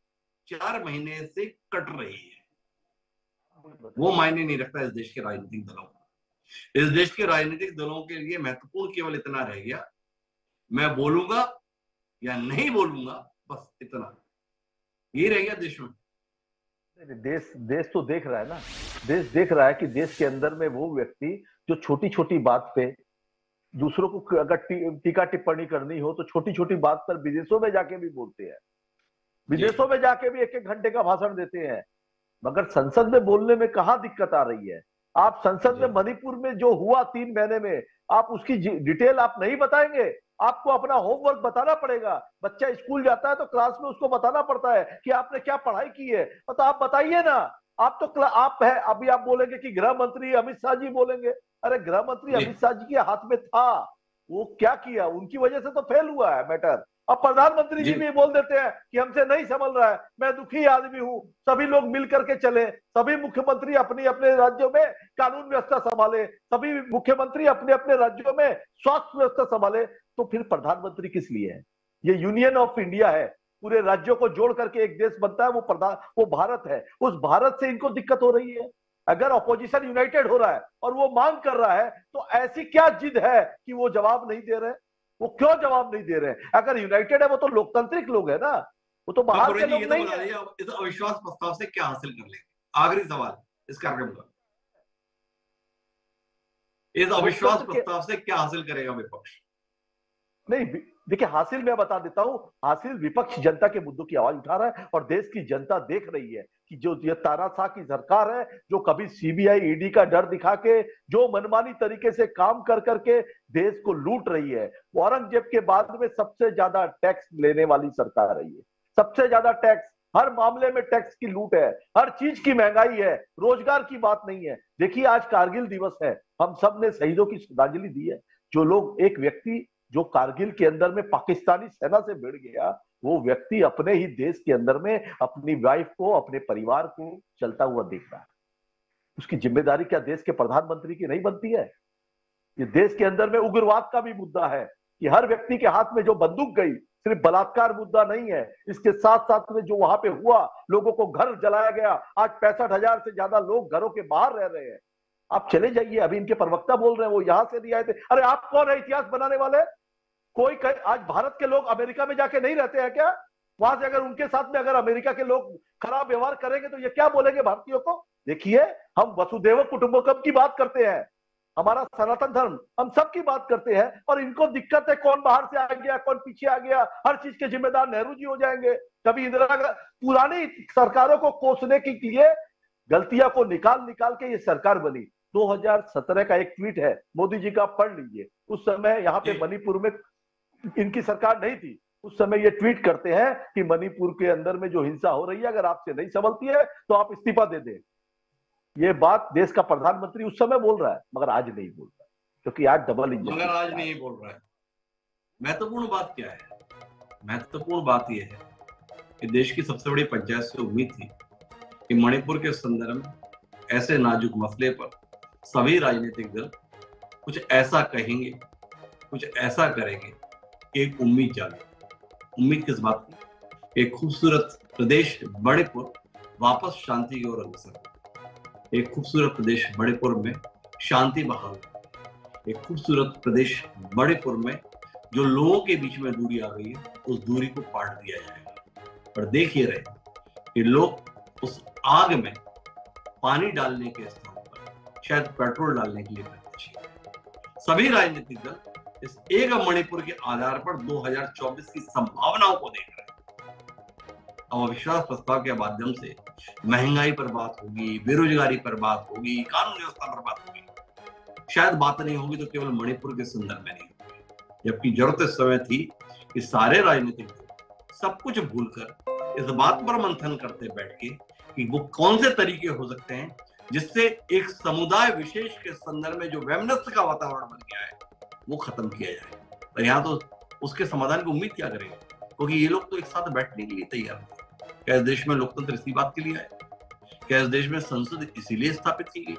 चार महीने से कट रही है। वो मायने नहीं रखता इस देश के राजनीतिक दलों का। इस देश के राजनीतिक दलों के लिए महत्वपूर्ण केवल इतना रह गया, मैं बोलूंगा या नहीं बोलूंगा, बस इतना ये रह गया देश में। देश देश तो देख रहा है ना, देश देख रहा है कि देश के अंदर में वो व्यक्ति जो छोटी छोटी बात पे दूसरों को अगर टीका टिप्पणी करनी हो तो छोटी छोटी बात पर विदेशों में जाके भी बोलते हैं, विदेशों में जाके भी एक एक घंटे का भाषण देते हैं, मगर संसद में बोलने में कहाँ दिक्कत आ रही है। आप संसद में मणिपुर में जो हुआ तीन महीने में, आप उसकी डिटेल आप नहीं बताएंगे। आपको अपना होमवर्क बताना पड़ेगा। बच्चा स्कूल जाता है तो क्लास में उसको बताना पड़ता है कि आपने क्या पढ़ाई की है, तो आप बताइए ना। आप तो आप है, अभी आप बोलेंगे कि गृह मंत्री अमित शाह जी बोलेंगे, अरे गृह मंत्री अमित शाह जी के हाथ में था, वो क्या किया, उनकी वजह से तो फेल हुआ है मैटर। अब प्रधानमंत्री जी भी बोल देते हैं कि हमसे नहीं संभल रहा है, मैं दुखी आदमी हूँ, सभी लोग मिल करके चले, सभी मुख्यमंत्री अपने अपने राज्यों में कानून व्यवस्था संभाले, सभी मुख्यमंत्री अपने अपने राज्यों में स्वास्थ्य व्यवस्था संभाले, तो फिर प्रधानमंत्री किस लिए है? ये यूनियन ऑफ इंडिया है, पूरे राज्यों को जोड़ करके एक देश बनता है, वो प्रधान वो भारत है। उस भारत से इनको दिक्कत हो रही है। अगर अपोजिशन यूनाइटेड हो रहा है और वो मांग कर रहा है तो ऐसी क्या जिद है कि वो जवाब नहीं दे रहे, वो क्यों जवाब नहीं दे रहे हैं? अगर यूनाइटेड है वो तो लोकतांत्रिक लोग है ना, वो तो बाहर के लोग नहीं है। इस अविश्वास प्रस्ताव से क्या हासिल कर लेंगे? आखिरी सवाल इस कार्यक्रम का, इस अविश्वास प्रस्ताव से क्या हासिल करेगा विपक्ष? नहीं देखिए, हासिल मैं बता देता हूं, हासिल विपक्ष जनता के मुद्दों की आवाज उठा रहा है और देश की जनता देख रही है कि जो ये तानाशाह की सरकार है, जो कभी सीबीआई ईडी का डर दिखा के, जो मनमानी तरीके से काम कर करके देश को लूट रही है, औरंगजेब के बाद में सबसे ज्यादा टैक्स लेने वाली सरकार रही है, सबसे ज्यादा टैक्स, हर मामले में टैक्स की लूट है, हर चीज की महंगाई है, रोजगार की बात नहीं है। देखिए आज कारगिल दिवस है, हम सब ने शहीदों की श्रद्धांजलि दी है। जो लोग, एक व्यक्ति जो कारगिल के अंदर में पाकिस्तानी सेना से भिड़ गया, वो व्यक्ति अपने ही देश के अंदर में अपनी वाइफ को, अपने परिवार को चलता हुआ देख रहा है। उसकी जिम्मेदारी क्या देश के प्रधानमंत्री की नहीं बनती है? ये देश के अंदर में उग्रवाद का भी मुद्दा है कि हर व्यक्ति के हाथ में जो बंदूक गई, सिर्फ बलात्कार मुद्दा नहीं है, इसके साथ साथ में जो वहां पे हुआ, लोगों को घर जलाया गया, आज पैंसठ हजार से ज्यादा लोग घरों के बाहर रह रहे हैं। आप चले जाइए, अभी इनके प्रवक्ता बोल रहे हैं वो यहां से नहीं आए थे, अरे आप कौन है इतिहास बनाने वाले? कोई कर, आज भारत के लोग अमेरिका में जाके नहीं रहते हैं क्या? वहां से अगर उनके साथ में अगर अमेरिका के लोग खराब व्यवहार करेंगे तो ये क्या बोलेंगे भारतीयों को? देखिए, हम वसुधैव कुटुंबकम की बात करते हैं, हमारा सनातन धर्म, हम सब की बात करते हैं, और इनको दिक्कत है कौन बाहर से आ गया, कौन पीछे आ गया। हर चीज के जिम्मेदार नेहरू जी हो जाएंगे, कभी इंदिरा गांधी। पुरानी सरकारों को कोसने के लिए, गलतियां को निकाल निकाल के ये सरकार बनी। दो हजार सत्रह का एक ट्वीट है मोदी जी का, पढ़ लीजिए। उस समय यहाँ पे मणिपुर में इनकी सरकार नहीं थी, उस समय ये ट्वीट करते हैं कि मणिपुर के अंदर में जो हिंसा हो रही है, अगर आपसे नहीं संभलती है तो आप इस्तीफा दे दें। ये बात देश का प्रधानमंत्री उस समय बोल रहा है, मगर आज नहीं बोल रहा, क्योंकि आज डबल इंजन, मगर आज नहीं बोल रहा है। महत्वपूर्ण बात क्या है? महत्वपूर्ण बात यह है कि देश की सबसे बड़ी पंचायत से उम्मीद थी कि मणिपुर के संदर्भ में ऐसे नाजुक मसले पर सभी राजनीतिक दल कुछ ऐसा कहेंगे, कुछ ऐसा करेंगे कि एक उम्मीद जागे। उम्मीद किस बात की? एक खूबसूरत प्रदेश मणिपुर वापस शांति की ओर अग्रसर हो, एक खूबसूरत प्रदेश मणिपुर में शांति बहाल हो, एक खूबसूरत प्रदेश मणिपुर में जो लोगों के बीच में दूरी आ गई है उस दूरी को पाट दिया जाएगा। पर देख ये रहे कि लोग उस आग में पानी डालने के स्थान पर शायद पेट्रोल डालने के लिए करते। सभी राजनीतिक दल इस एक मणिपुर के आधार पर दो हज़ार चौबीस की संभावनाओं को देख रहे हैं। अब अविश्वास प्रस्ताव के माध्यम से महंगाई पर बात होगी, बेरोजगारी पर बात होगी, कानून व्यवस्था पर बात होगी। शायद बात नहीं होगी तो केवल मणिपुर के संदर्भ में नहीं, जबकि जरूरत इस समय थी कि सारे राजनीतिक दल सब कुछ भूलकर इस बात पर मंथन करते बैठ के कि वो कौन से तरीके हो सकते हैं जिससे एक समुदाय विशेष के संदर्भ में जो वैमनस्य का वातावरण बन गया है वो खत्म किया जाए। और यहाँ तो उसके समाधान की उम्मीद क्या करेंगे, क्योंकि ये लोग तो एक साथ बैठने के लिए तैयार थे। क्या इस देश में लोकतंत्र इसी बात के लिए आए? क्या इस देश में संसद इसीलिए स्थापित की गई?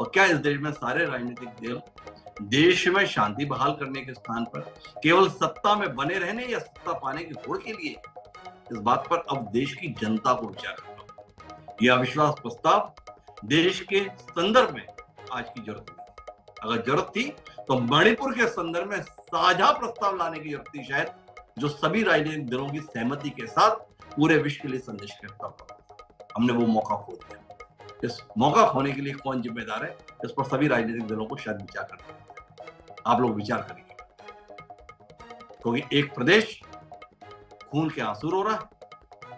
और क्या इस देश में सारे राजनीतिक दल देश में शांति बहाल करने के स्थान पर केवल सत्ता में बने रहने या सत्ता पाने की होड़ के लिए? इस बात पर अब देश की जनता को विचार करना होगा। यह अविश्वास प्रस्ताव देश के संदर्भ में आज की जरूरत नहीं। अगर जरूरत थी तो मणिपुर के संदर्भ में साझा प्रस्ताव लाने की जरूरत थी शायद, जो सभी राजनीतिक दलों की सहमति के साथ पूरे विश्व के लिए संदेश करता होगा। हमने वो मौका खो दिया। इस मौका खोने के लिए कौन जिम्मेदार है, इस पर सभी राजनीतिक दलों को शायद विचार करना होगा। आप लोग विचार करेंगे, क्योंकि तो एक प्रदेश खून के आंसू रो रहा है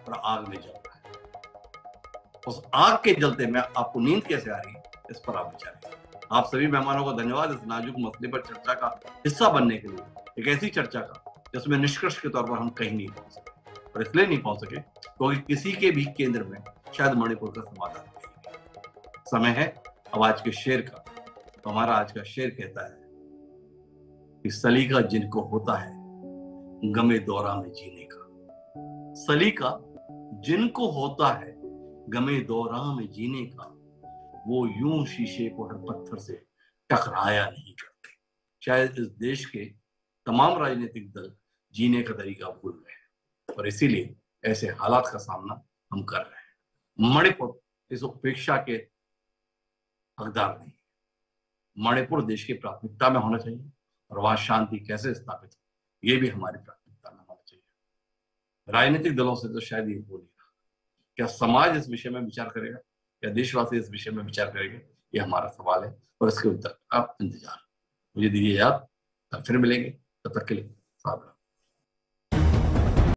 और आग में जल रहा है। उस आग के जलते में आपको नींद कैसे आ रही है, इस पर आप विचार करें। आप सभी मेहमानों का धन्यवाद इस नाजुक मसले पर चर्चा का हिस्सा बनने के लिए, एक ऐसी चर्चा का जिसमें निष्कर्ष के तौर पर हम कहीं नहीं पहुंच सके। और इसलिए नहीं पहुंच सके क्योंकि किसी के भी केंद्र में शायद मणिपुर का समाधान नहीं। समय है अब आज के शेर का। तो हमारा आज का शेर कहता है, सलीका जिनको होता है गमे दौरा में जीने का, सलीका जिनको होता है गमे दौरा में जीने का, वो यूं शीशे को हर पत्थर से टकराया नहीं करते। शायद इस देश के तमाम राजनीतिक दल जीने का तरीका भूल रहे हैं और इसीलिए ऐसे हालात का सामना हम कर रहे हैं। मणिपुर इस उपेक्षा के हकदार नहीं। मणिपुर देश की प्राथमिकता में होना चाहिए और वहां शांति कैसे स्थापित हो ये भी हमारी प्राथमिकता में होना चाहिए। राजनीतिक दलों से तो शायद ये हो नहीं रहा। क्या समाज इस विषय में विचार करेगा, क्या देशवासी इस विषय में विचार करेंगे, ये हमारा सवाल है और इसके उत्तर आप इंतजार। मुझे दीजिए याद, फिर मिलेंगे, तब तक के लिए साहब।